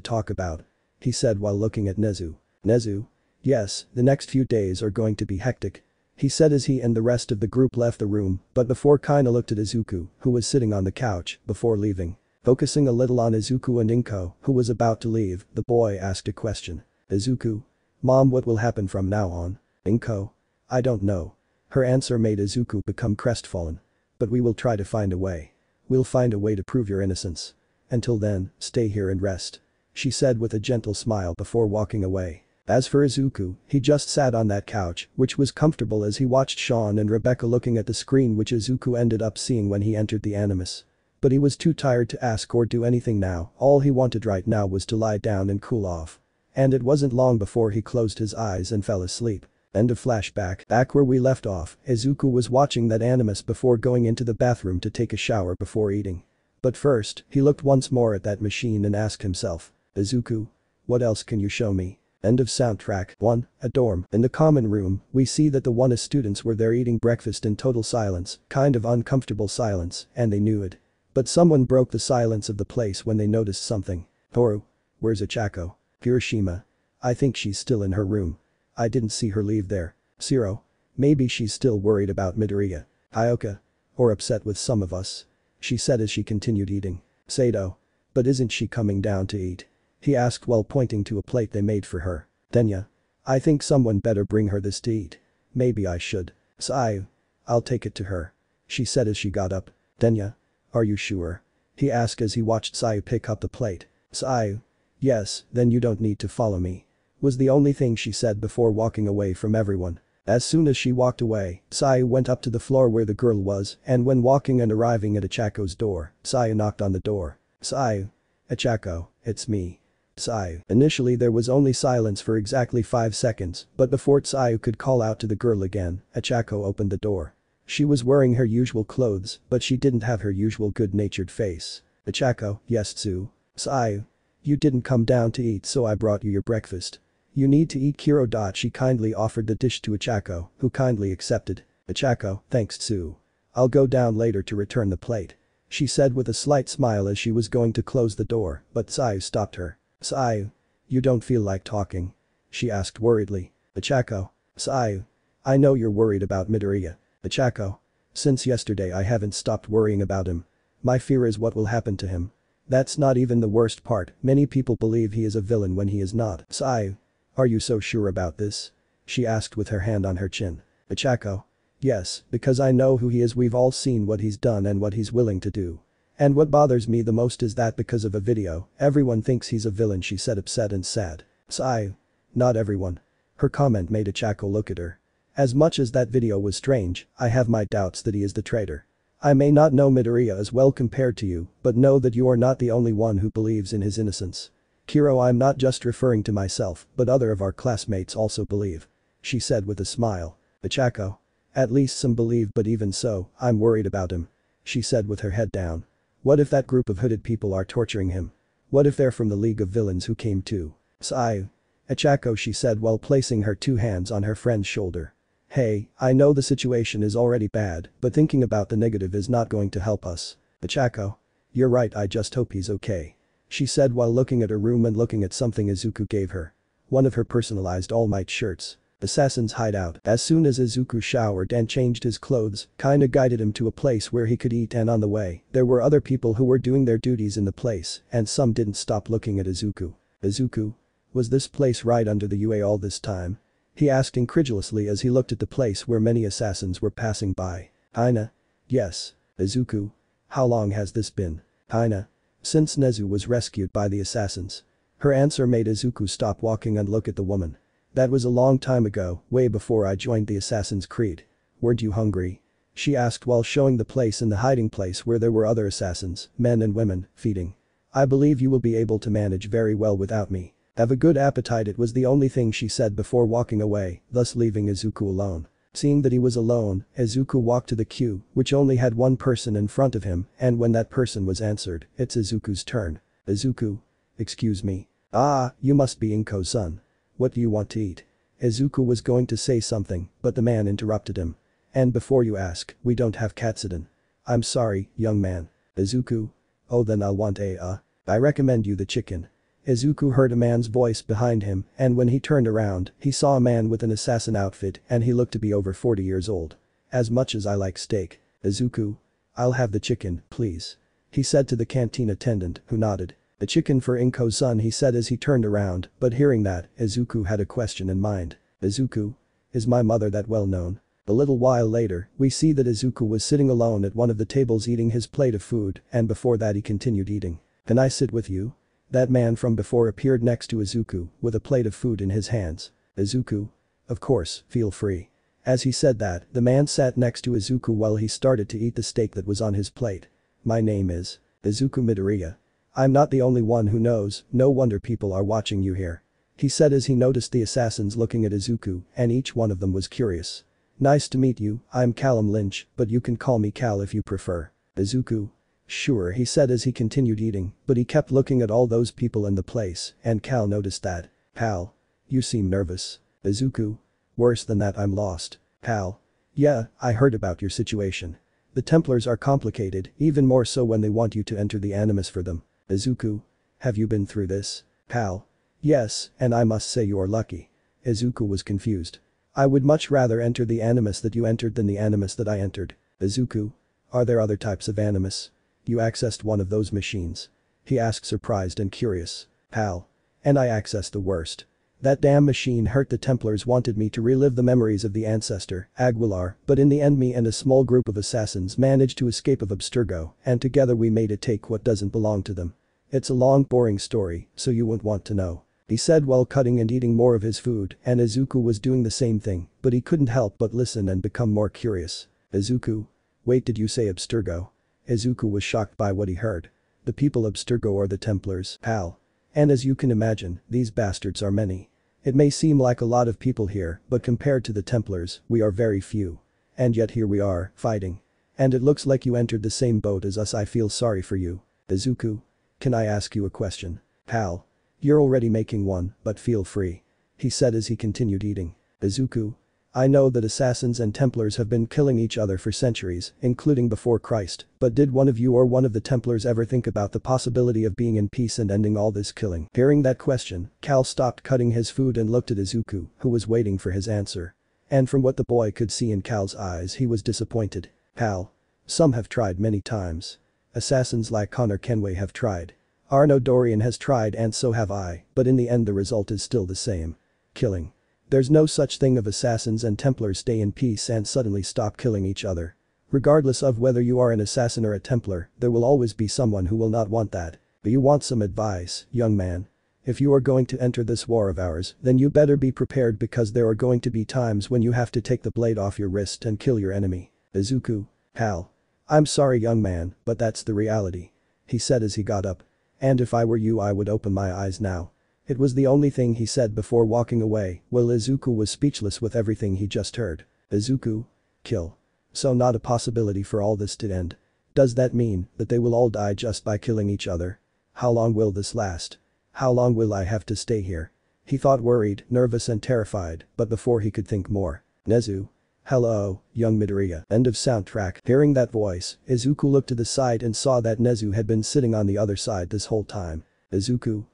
talk about," he said while looking at Nezu. Nezu: "Yes, the next few days are going to be hectic," he said as he and the rest of the group left the room, but before Kaina looked at Izuku, who was sitting on the couch, before leaving. Focusing a little on Izuku and Inko, who was about to leave, the boy asked a question. Izuku: "Mom, what will happen from now on?" Inko: "I don't know." Her answer made Izuku become crestfallen. "But we will try to find a way. We'll find a way to prove your innocence. Until then, stay here and rest," she said with a gentle smile before walking away. As for Izuku, he just sat on that couch, which was comfortable, as he watched Sean and Rebecca looking at the screen, which Izuku ended up seeing when he entered the animus. But he was too tired to ask or do anything now, all he wanted right now was to lie down and cool off. And it wasn't long before he closed his eyes and fell asleep. End of flashback. Back where we left off, Izuku was watching that animus before going into the bathroom to take a shower before eating. But first, he looked once more at that machine and asked himself, "Izuku, what else can you show me?" End of soundtrack. 1. A dorm. In the common room, we see that the Wanna students were there eating breakfast in total silence, kind of uncomfortable silence, and they knew it. But someone broke the silence of the place when they noticed something. Toru: Where's Ochako? Kirishima. I think she's still in her room. I didn't see her leave there. Zero. Maybe she's still worried about Midoriya. Aoka. Or upset with some of us. She said as she continued eating. Sato. But isn't she coming down to eat? He asked while pointing to a plate they made for her. Denya. I think someone better bring her this to eat. Maybe I should. Sayu. I'll take it to her. She said as she got up. Denya. Are you sure? He asked as he watched Sayu pick up the plate. Sayu. Yes, then you don't need to follow me. Was the only thing she said before walking away from everyone. As soon as she walked away, Sayu went up to the floor where the girl was, and when walking and arriving at Achako's door, Sayu knocked on the door. Sayu. Ochako, it's me. Sayu. Initially there was only silence for exactly 5 seconds, but before Sayu could call out to the girl again, Ochako opened the door. She was wearing her usual clothes, but she didn't have her usual good-natured face. Ochako, yes Tsu. Sayu. You didn't come down to eat, so I brought you your breakfast. You need to eat Kiro. She kindly offered the dish to Ochako, who kindly accepted. Ochako, thanks Tsu. I'll go down later to return the plate. She said with a slight smile as she was going to close the door, but Sayu stopped her. Sayu. You don't feel like talking? She asked worriedly. Ochako. Sayu. I know you're worried about Midoriya. Ochako. Since yesterday I haven't stopped worrying about him. My fear is what will happen to him. That's not even the worst part, many people believe he is a villain when he is not. Sayu. Are you so sure about this? She asked with her hand on her chin. Ochako. Yes, because I know who he is. We've all seen what he's done and what he's willing to do. And what bothers me the most is that because of a video, everyone thinks he's a villain, she said, upset and sad. Sayu. Not everyone. Her comment made Ochako look at her. As much as that video was strange, I have my doubts that he is the traitor. I may not know Midoriya as well compared to you, but know that you are not the only one who believes in his innocence. Kiro, I'm not just referring to myself, but other of our classmates also believe. She said with a smile. Ochako. At least some believe, but even so, I'm worried about him. She said with her head down. What if that group of hooded people are torturing him? What if they're from the League of Villains who came to? Sayu. Ochako, she said while placing her two hands on her friend's shoulder. Hey, I know the situation is already bad, but thinking about the negative is not going to help us. Ochako. You're right, I just hope he's okay. She said while looking at her room and looking at something Izuku gave her. One of her personalized All Might shirts. Assassin's Hideout. As soon as Izuku showered and changed his clothes, Kaina guided him to a place where he could eat, and on the way, there were other people who were doing their duties in the place, and some didn't stop looking at Izuku. Izuku? Was this place right under the UA all this time? He asked incredulously as he looked at the place where many assassins were passing by. Kaina? Yes. Izuku? How long has this been? Kaina? Since Nezu was rescued by the assassins. Her answer made Izuku stop walking and look at the woman. That was a long time ago, way before I joined the Assassin's Creed. Weren't you hungry? She asked while showing the place and the hiding place where there were other assassins, men and women, feeding. I believe you will be able to manage very well without me. Have a good appetite. It was the only thing she said before walking away, thus leaving Izuku alone. Seeing that he was alone, Izuku walked to the queue, which only had one person in front of him, and when that person was answered, it's Izuku's turn. Izuku. Excuse me. Ah, you must be Inko-san. What do you want to eat? Izuku was going to say something, but the man interrupted him. And before you ask, we don't have katsudon. I'm sorry, young man. Izuku. Oh, then I'll want I recommend you the chicken. Izuku heard a man's voice behind him, and when he turned around, he saw a man with an assassin outfit, and he looked to be over 40 years old. As much as I like steak, Izuku. I'll have the chicken, please. He said to the canteen attendant, who nodded. The chicken for Inko's son, he said as he turned around, but hearing that, Izuku had a question in mind. Izuku? Is my mother that well known? A little while later, we see that Izuku was sitting alone at one of the tables eating his plate of food, and before that he continued eating. Can I sit with you? That man from before appeared next to Izuku, with a plate of food in his hands. Izuku? Of course, feel free. As he said that, the man sat next to Izuku while he started to eat the steak that was on his plate. My name is Izuku Midoriya. I'm not the only one who knows, no wonder people are watching you here. He said as he noticed the assassins looking at Izuku, and each one of them was curious. Nice to meet you, I'm Callum Lynch, but you can call me Cal if you prefer. Izuku. Sure, he said as he continued eating, but he kept looking at all those people in the place, and Cal noticed that. Cal. You seem nervous. Izuku. Worse than that, I'm lost. Cal. Yeah, I heard about your situation. The Templars are complicated, even more so when they want you to enter the Animus for them. Izuku. Have you been through this? Pal. Yes, and I must say you're lucky. Izuku was confused. I would much rather enter the Animus that you entered than the Animus that I entered. Izuku? Are there other types of Animus? You accessed one of those machines? He asked, surprised and curious. Pal. And I accessed the worst. That damn machine hurt. The Templars wanted me to relive the memories of the ancestor, Aguilar, but in the end me and a small group of assassins managed to escape of Abstergo, and together we made it take what doesn't belong to them. It's a long boring story, so you won't want to know. He said while cutting and eating more of his food, and Izuku was doing the same thing, but he couldn't help but listen and become more curious. Izuku? Wait, did you say Abstergo? Izuku was shocked by what he heard. The people of Abstergo are the Templars, Pal. And as you can imagine, these bastards are many. It may seem like a lot of people here, but compared to the Templars, we are very few. And yet here we are, fighting. And it looks like you entered the same boat as us. I feel sorry for you. Izuku. Can I ask you a question? Pal. You're already making one, but feel free. He said as he continued eating. Izuku. I know that assassins and Templars have been killing each other for centuries, including before Christ, but did one of you or one of the Templars ever think about the possibility of being in peace and ending all this killing? Hearing that question, Cal stopped cutting his food and looked at Izuku, who was waiting for his answer. And from what the boy could see in Cal's eyes, he was disappointed. Pal. Some have tried many times. Assassins like Connor Kenway have tried. Arno Dorian has tried, and so have I, but in the end the result is still the same. Killing. There's no such thing of assassins and Templars stay in peace and suddenly stop killing each other. Regardless of whether you are an assassin or a Templar, there will always be someone who will not want that. Do you want some advice, young man? If you are going to enter this war of ours, then you better be prepared, because there are going to be times when you have to take the blade off your wrist and kill your enemy. Izuku. Hal. I'm sorry, young man, but that's the reality. He said as he got up. And if I were you, I would open my eyes now. It was the only thing he said before walking away, while Izuku was speechless with everything he just heard. Izuku? Kill. So not a possibility for all this to end. Does that mean that they will all die just by killing each other? How long will this last? How long will I have to stay here? He thought, worried, nervous and terrified, but before he could think more. Nezu. Hello, young Midoriya. End of soundtrack. Hearing that voice, Izuku looked to the side and saw that Nezu had been sitting on the other side this whole time. Izuku.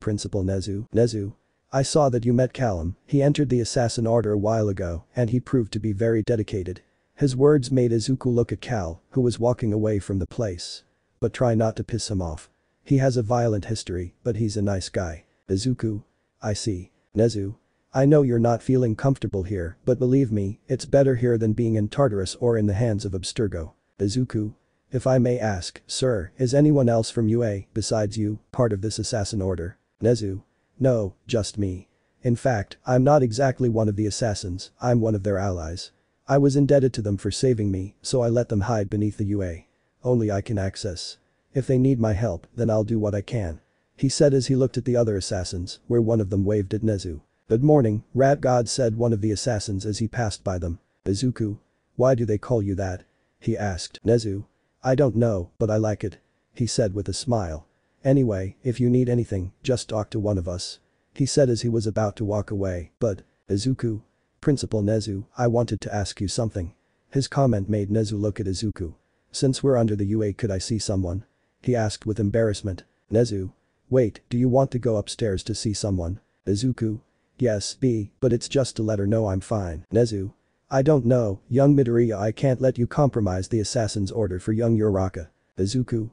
Principal Nezu. Nezu. I saw that you met Callum. He entered the assassin order a while ago, and he proved to be very dedicated. His words made Izuku look at Cal, who was walking away from the place. But try not to piss him off. He has a violent history, but he's a nice guy. Izuku. I see. Nezu. I know you're not feeling comfortable here, but believe me, it's better here than being in Tartarus or in the hands of Abstergo. Izuku. If I may ask, sir, is anyone else from UA, besides you, part of this assassin order? Nezu. No, just me. In fact, I'm not exactly one of the assassins, I'm one of their allies. I was indebted to them for saving me, so I let them hide beneath the UA. Only I can access. If they need my help, then I'll do what I can. He said as he looked at the other assassins, where one of them waved at Nezu. Good morning, Rat God, said one of the assassins as he passed by them. Izuku. Why do they call you that? He asked. Nezu. I don't know, but I like it. He said with a smile. Anyway, if you need anything, just talk to one of us. He said as he was about to walk away, but, Izuku. Principal Nezu, I wanted to ask you something. His comment made Nezu look at Izuku. Since we're under the UA, could I see someone? He asked with embarrassment. Nezu. Wait, do you want to go upstairs to see someone? Izuku. Yes, but it's just to let her know I'm fine. Nezu. I don't know, young Midoriya, I can't let you compromise the assassin's order for young Uraraka. Izuku.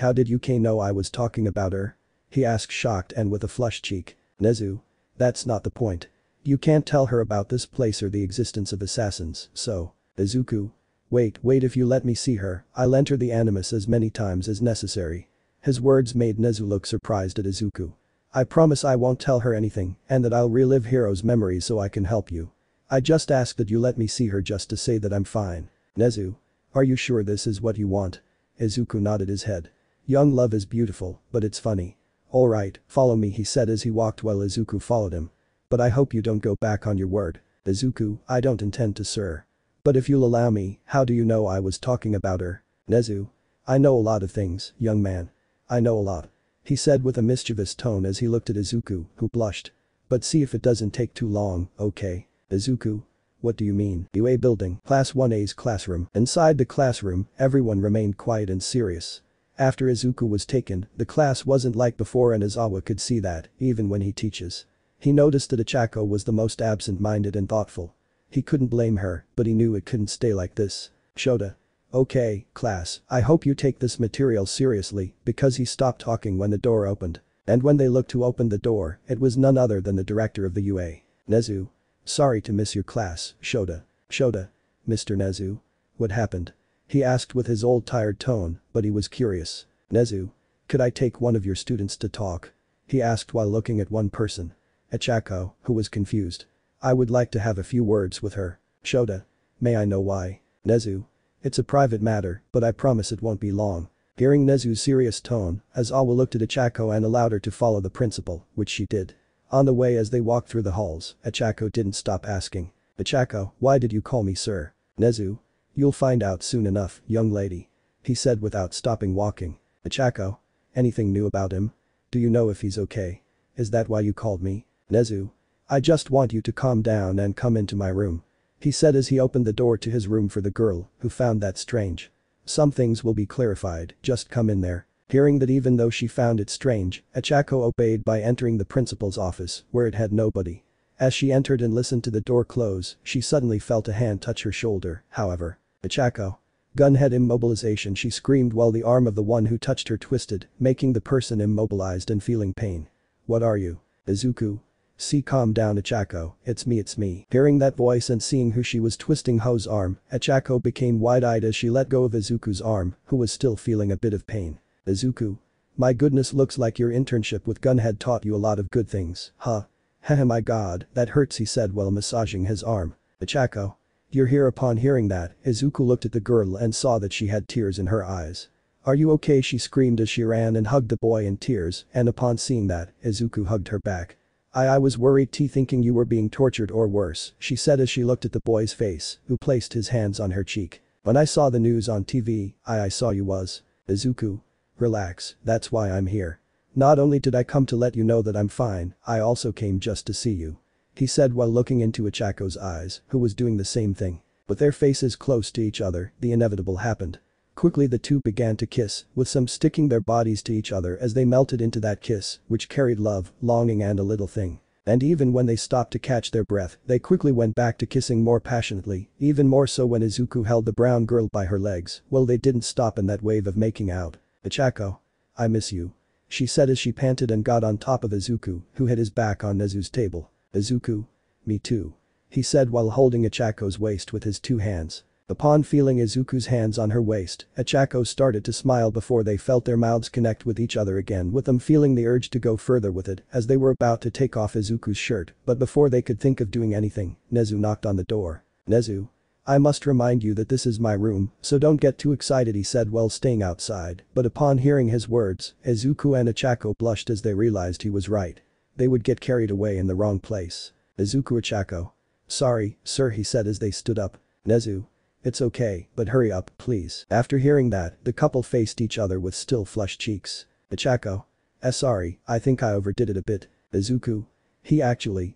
How did you know I was talking about her? He asked, shocked and with a flushed cheek. Nezu. That's not the point. You can't tell her about this place or the existence of assassins, so. Izuku. Wait, if you let me see her, I'll enter the Animus as many times as necessary. His words made Nezu look surprised at Izuku. I promise I won't tell her anything, and that I'll relive Hiro's memories so I can help you. I just ask that you let me see her just to say that I'm fine. Nezu. Are you sure this is what you want? Izuku nodded his head. Young love is beautiful, but it's funny. Alright, follow me, he said as he walked while Izuku followed him. But I hope you don't go back on your word. Izuku. I don't intend to, sir. But if you'll allow me, how do you know I was talking about her? Nezu. I know a lot of things, young man. I know a lot. He said with a mischievous tone as he looked at Izuku, who blushed. But see if it doesn't take too long, okay? Izuku. What do you mean? UA building, Class 1A's classroom. Inside the classroom, everyone remained quiet and serious. After Izuku was taken, the class wasn't like before and Aizawa could see that, even when he teaches. He noticed that Ochako was the most absent-minded and thoughtful. He couldn't blame her, but he knew it couldn't stay like this. Shota. Okay, class, I hope you take this material seriously, because he stopped talking when the door opened. And when they looked to open the door, it was none other than the director of the UA. Nezu. Sorry to miss your class, Shota. Shota. Mr. Nezu. What happened? He asked with his old tired tone, but he was curious. Nezu. Could I take one of your students to talk? He asked while looking at one person. Ochako, who was confused. I would like to have a few words with her. Shota. May I know why? Nezu. It's a private matter, but I promise it won't be long. Hearing Nezu's serious tone, Aizawa looked at Ochako and allowed her to follow the principal, which she did. On the way as they walked through the halls, Ochako didn't stop asking. Ochako, why did you call me sir? Nezu. You'll find out soon enough, young lady. He said without stopping walking. Ochako. Anything new about him? Do you know if he's okay? Is that why you called me? Nezu. I just want you to calm down and come into my room. He said as he opened the door to his room for the girl, who found that strange. Some things will be clarified, just come in there. Hearing that even though she found it strange, Ochako obeyed by entering the principal's office, where it had nobody. As she entered and listened to the door close, she suddenly felt a hand touch her shoulder, however. Ochako. Gunhead immobilization, she screamed while the arm of the one who touched her twisted, making the person immobilized and feeling pain. What are you? Izuku. See, calm down Ochako, it's me. Hearing that voice and seeing who she was twisting Ho's arm, Ochako became wide-eyed as she let go of Izuku's arm, who was still feeling a bit of pain. Izuku. My goodness, looks like your internship with Gunhead taught you a lot of good things, huh? Haha, my god, that hurts, he said while massaging his arm. Ochako. You're here. Upon hearing that, Izuku looked at the girl and saw that she had tears in her eyes. Are you okay? She screamed as she ran and hugged the boy in tears, and upon seeing that, Izuku hugged her back. I was worried, thinking you were being tortured or worse, she said as she looked at the boy's face, who placed his hands on her cheek. When I saw the news on TV, I saw you was. Izuku. Relax, that's why I'm here. Not only did I come to let you know that I'm fine, I also came just to see you. He said while looking into Achako's eyes, who was doing the same thing. With their faces close to each other, the inevitable happened. Quickly the two began to kiss, with some sticking their bodies to each other as they melted into that kiss, which carried love, longing and a little thing. And even when they stopped to catch their breath, they quickly went back to kissing more passionately, even more so when Izuku held the brown girl by her legs, well, they didn't stop in that wave of making out. Ochako. I miss you. She said as she panted and got on top of Izuku, who had his back on Nezu's table. Izuku. Me too. He said while holding Achako's waist with his two hands. Upon feeling Izuku's hands on her waist, Ochako started to smile before they felt their mouths connect with each other again, with them feeling the urge to go further with it as they were about to take off Izuku's shirt, but before they could think of doing anything, Nezu knocked on the door. Nezu. I must remind you that this is my room, so don't get too excited, he said while staying outside, but upon hearing his words, Izuku and Ochako blushed as they realized he was right. They would get carried away in the wrong place. Izuku. Ochako. Sorry, sir, he said as they stood up. Nezu. It's okay, but hurry up, please. After hearing that, the couple faced each other with still flushed cheeks. Ochako. Sorry, I think I overdid it a bit. Izuku.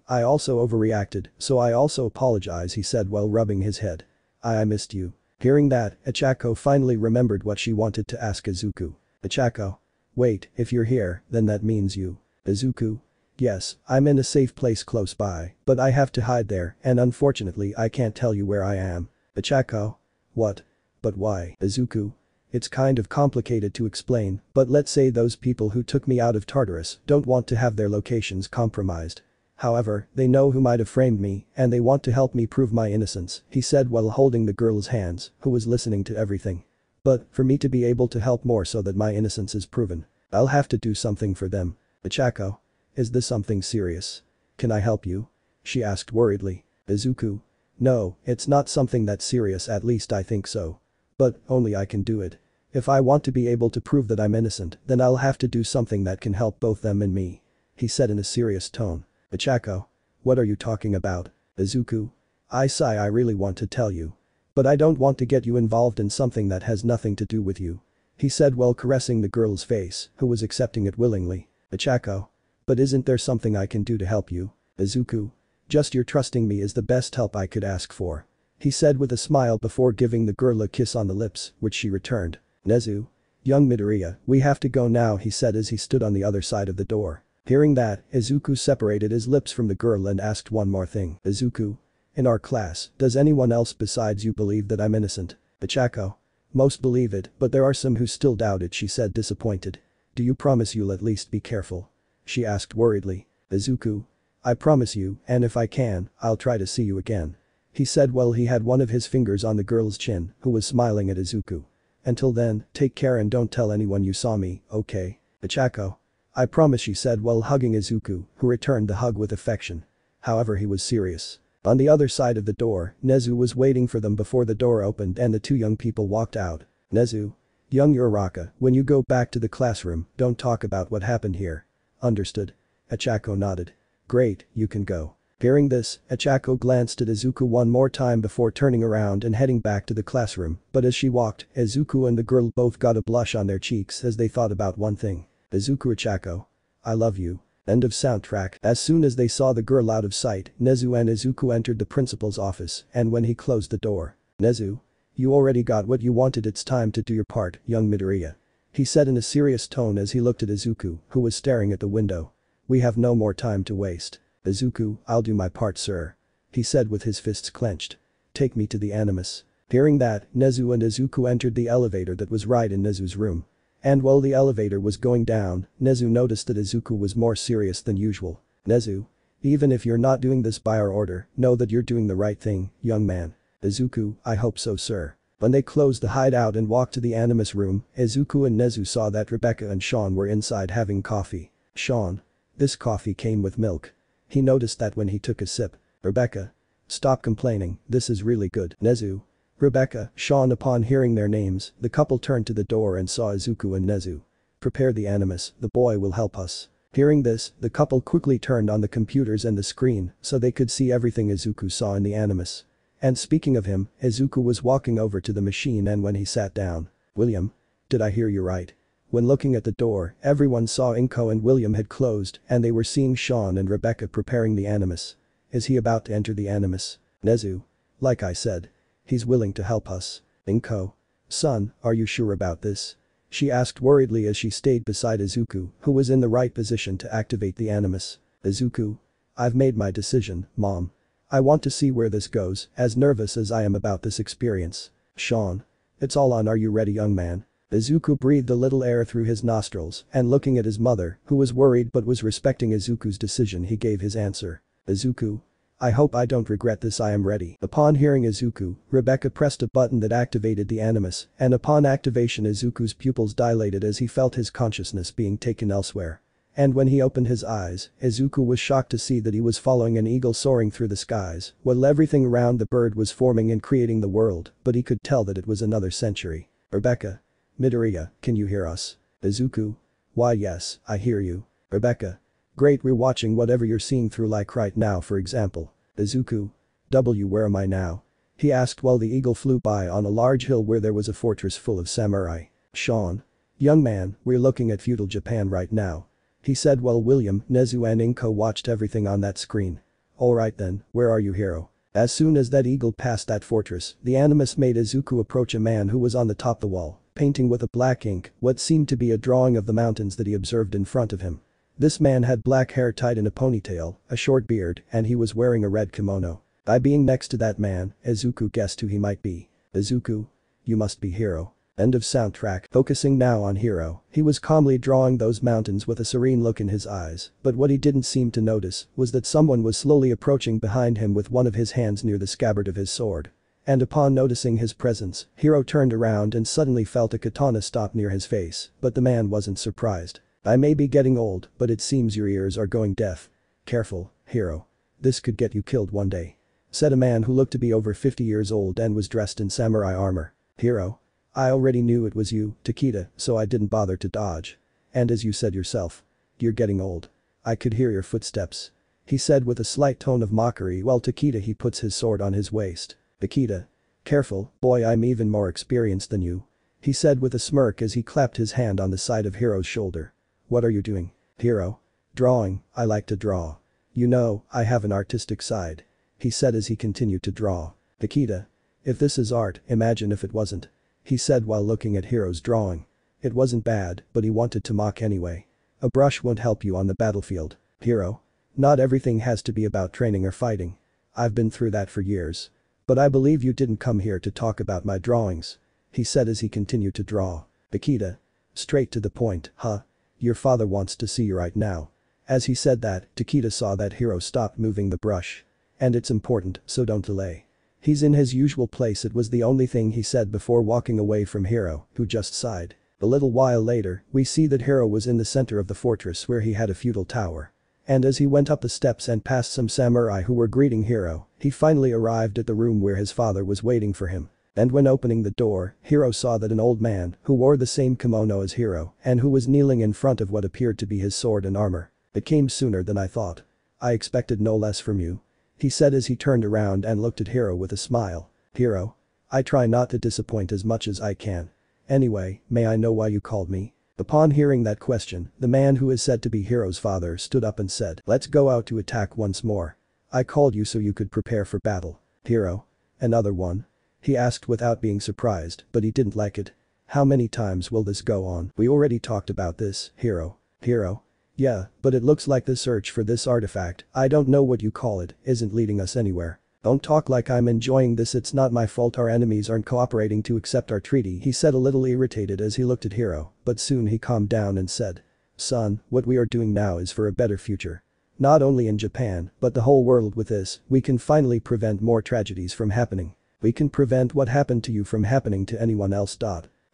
I also overreacted, so I also apologize, he said while rubbing his head. I missed you. Hearing that, Ochako finally remembered what she wanted to ask Izuku. Ochako. Wait, if you're here, then that means you. Izuku. Yes, I'm in a safe place close by, but I have to hide there, and unfortunately I can't tell you where I am. Ochako. What? But why? Izuku. It's kind of complicated to explain, but let's say those people who took me out of Tartarus don't want to have their locations compromised. However, they know who might have framed me, and they want to help me prove my innocence, he said while holding the girl's hands, who was listening to everything. But, for me to be able to help more so that my innocence is proven, I'll have to do something for them. Ochako. Is this something serious? Can I help you? She asked worriedly. Izuku. No, it's not something that serious, at least I think so. But, only I can do it. If I want to be able to prove that I'm innocent, then I'll have to do something that can help both them and me. He said in a serious tone. Ochako. What are you talking about? Izuku. I really want to tell you. But I don't want to get you involved in something that has nothing to do with you. He said while caressing the girl's face, who was accepting it willingly. Ochako. But isn't there something I can do to help you? Izuku. Just your trusting me is the best help I could ask for. He said with a smile before giving the girl a kiss on the lips, which she returned. Nezu. "Young Midoriya, we have to go now," he said as he stood on the other side of the door. Hearing that, Izuku separated his lips from the girl and asked one more thing. "Izuku, in our class, does anyone else besides you believe that I'm innocent?" "Ochako. Most believe it, but there are some who still doubt it," she said, disappointed. "Do you promise you'll at least be careful?" she asked worriedly. "Izuku, I promise you, and if I can, I'll try to see you again," he said while he had one of his fingers on the girl's chin, who was smiling at Izuku. "Until then, take care and don't tell anyone you saw me, okay?" "Ochako. I promise," she said while hugging Izuku, who returned the hug with affection. However, he was serious. On the other side of the door, Nezu was waiting for them before the door opened and the two young people walked out. "Nezu, young Uraraka, when you go back to the classroom, don't talk about what happened here." "Understood." Ochako nodded. "Great, you can go." Hearing this, Ochako glanced at Izuku one more time before turning around and heading back to the classroom, but as she walked, Izuku and the girl both got a blush on their cheeks as they thought about one thing. "Izuku Ochako, I love you." End of soundtrack. As soon as they saw the girl out of sight, Nezu and Izuku entered the principal's office, and when he closed the door, "Nezu, you already got what you wanted, it's time to do your part, young Midoriya," he said in a serious tone as he looked at Izuku, who was staring at the window. "We have no more time to waste." "Izuku, I'll do my part, sir," he said with his fists clenched. "Take me to the Animus." Hearing that, Nezu and Izuku entered the elevator that was right in Nezu's room. And while the elevator was going down, Nezu noticed that Izuku was more serious than usual. "Nezu, even if you're not doing this by our order, know that you're doing the right thing, young man." "Izuku, I hope so, sir." When they closed the hideout and walked to the Animus room, Izuku and Nezu saw that Rebecca and Sean were inside having coffee. "Sean, this coffee came with milk." He noticed that when he took a sip. "Rebecca, stop complaining, this is really good." "Nezu." Rebecca, Sean. Upon hearing their names, the couple turned to the door and saw Izuku and Nezu. "Prepare the Animus, the boy will help us." Hearing this, the couple quickly turned on the computers and the screen so they could see everything Izuku saw in the Animus. And speaking of him, Izuku was walking over to the machine and when he sat down, "William, did I hear you right?" When looking at the door, everyone saw Inko and William had closed and they were seeing Sean and Rebecca preparing the Animus. "Is he about to enter the Animus?" "Nezu, like I said, he's willing to help us." "Inko, son, are you sure about this?" she asked worriedly as she stayed beside Izuku, who was in the right position to activate the Animus. "Izuku, I've made my decision, mom. I want to see where this goes, as nervous as I am about this experience." "Sean, it's all on. Are you ready, young man?" Izuku breathed a little air through his nostrils and looking at his mother, who was worried but was respecting Izuku's decision, he gave his answer. "Izuku, I hope I don't regret this, I am ready." Upon hearing Izuku, Rebecca pressed a button that activated the Animus, and upon activation Izuku's pupils dilated as he felt his consciousness being taken elsewhere. And when he opened his eyes, Izuku was shocked to see that he was following an eagle soaring through the skies, while everything around the bird was forming and creating the world, but he could tell that it was another century. "Rebecca, Midoriya, can you hear us?" "Izuku, why yes, I hear you." "Rebecca, great, we're watching whatever you're seeing through, like right now for example." "Izuku, where am I now?" he asked while the eagle flew by on a large hill where there was a fortress full of samurai. "Sean, young man, we're looking at feudal Japan right now," he said while William, Nezu and Inko watched everything on that screen. "Alright then, where are you, hero?" As soon as that eagle passed that fortress, the Animus made Izuku approach a man who was on the top of the wall, painting with a black ink what seemed to be a drawing of the mountains that he observed in front of him. This man had black hair tied in a ponytail, a short beard, and he was wearing a red kimono. By being next to that man, Izuku guessed who he might be. "Izuku, you must be Hiro." End of soundtrack. Focusing now on Hiro, he was calmly drawing those mountains with a serene look in his eyes, but what he didn't seem to notice was that someone was slowly approaching behind him with one of his hands near the scabbard of his sword. And upon noticing his presence, Hiro turned around and suddenly felt a katana stop near his face, but the man wasn't surprised. "I may be getting old, but it seems your ears are going deaf. Careful, Hiro. This could get you killed one day," said a man who looked to be over 50 years old and was dressed in samurai armor. "Hiro, I already knew it was you, Takeda, so I didn't bother to dodge. And as you said yourself, you're getting old. I could hear your footsteps," he said with a slight tone of mockery while Takeda he puts his sword on his waist. "Takeda, careful, boy, I'm even more experienced than you," he said with a smirk as he clapped his hand on the side of Hiro's shoulder. "What are you doing?" "Hiro, drawing, I like to draw. You know, I have an artistic side," he said as he continued to draw. "Takeda, if this is art, imagine if it wasn't," he said while looking at Hiro's drawing. It wasn't bad, but he wanted to mock anyway. A brush won't help you on the battlefield, hero. Not everything has to be about training or fighting. I've been through that for years. But I believe you didn't come here to talk about my drawings, he said as he continued to draw. Akita. Straight to the point, huh? Your father wants to see you right now. As he said that, Takeda saw that Hiro stopped moving the brush. And it's important, so don't delay. He's in his usual place. It was the only thing he said before walking away from Hiro, who just sighed. A little while later, we see that Hiro was in the center of the fortress where he had a feudal tower. And as he went up the steps and past some samurai who were greeting Hiro, he finally arrived at the room where his father was waiting for him. And when opening the door, Hiro saw that an old man who wore the same kimono as Hiro and who was kneeling in front of what appeared to be his sword and armor. It came sooner than I thought. I expected no less from you, he said as he turned around and looked at Hiro with a smile. Hiro. I try not to disappoint as much as I can. Anyway, may I know why you called me? Upon hearing that question, the man who is said to be Hiro's father stood up and said, let's go out to attack once more. I called you so you could prepare for battle. Hiro. Another one? He asked without being surprised, but he didn't like it. How many times will this go on? We already talked about this, Hiro. Hiro. Yeah, but it looks like the search for this artifact, I don't know what you call it, isn't leading us anywhere. Don't talk like I'm enjoying this. It's not my fault our enemies aren't cooperating to accept our treaty, he said a little irritated as he looked at Hiro, but soon he calmed down and said. Son, what we are doing now is for a better future. Not only in Japan, but the whole world. With this, we can finally prevent more tragedies from happening. We can prevent what happened to you from happening to anyone else.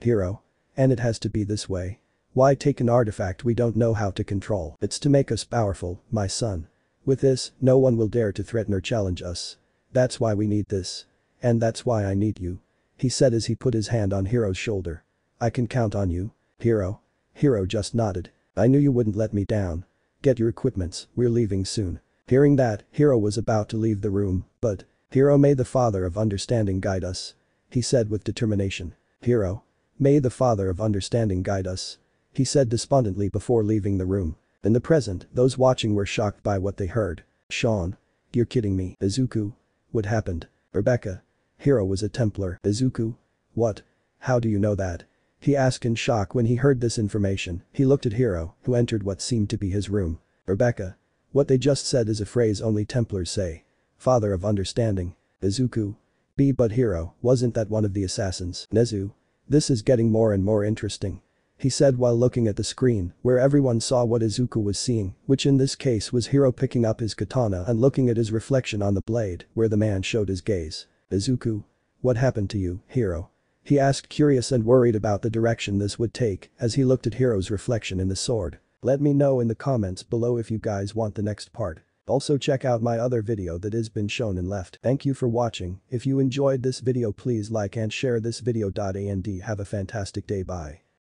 Hiro. And it has to be this way. Why take an artifact we don't know how to control? It's to make us powerful, my son. With this, no one will dare to threaten or challenge us. That's why we need this. And that's why I need you, he said as he put his hand on Hiro's shoulder. I can count on you, Hiro. Hiro just nodded. I knew you wouldn't let me down. Get your equipments, we're leaving soon. Hearing that, Hiro was about to leave the room, but Hiro, may the Father of Understanding guide us, he said with determination. Hiro. May the Father of Understanding guide us, he said despondently before leaving the room. In the present, those watching were shocked by what they heard. Sean. You're kidding me. Izuku. What happened? Rebecca. Hiro was a Templar. Izuku. What? How do you know that? He asked in shock when he heard this information. He looked at Hiro, who entered what seemed to be his room. Rebecca. What they just said is a phrase only Templars say. Father of Understanding. Izuku. But Hiro, wasn't that one of the assassins? Nezu. This is getting more and more interesting, he said while looking at the screen where everyone saw what Izuku was seeing, which in this case was Hiro picking up his katana and looking at his reflection on the blade where the man showed his gaze. Izuku. What happened to you, Hiro? He asked, curious and worried about the direction this would take as he looked at Hiro's reflection in the sword. Let me know in the comments below if you guys want the next part. Also check out my other video that has been shown and left. Thank you for watching. If you enjoyed this video, please like and share this video. And have a fantastic day. Bye.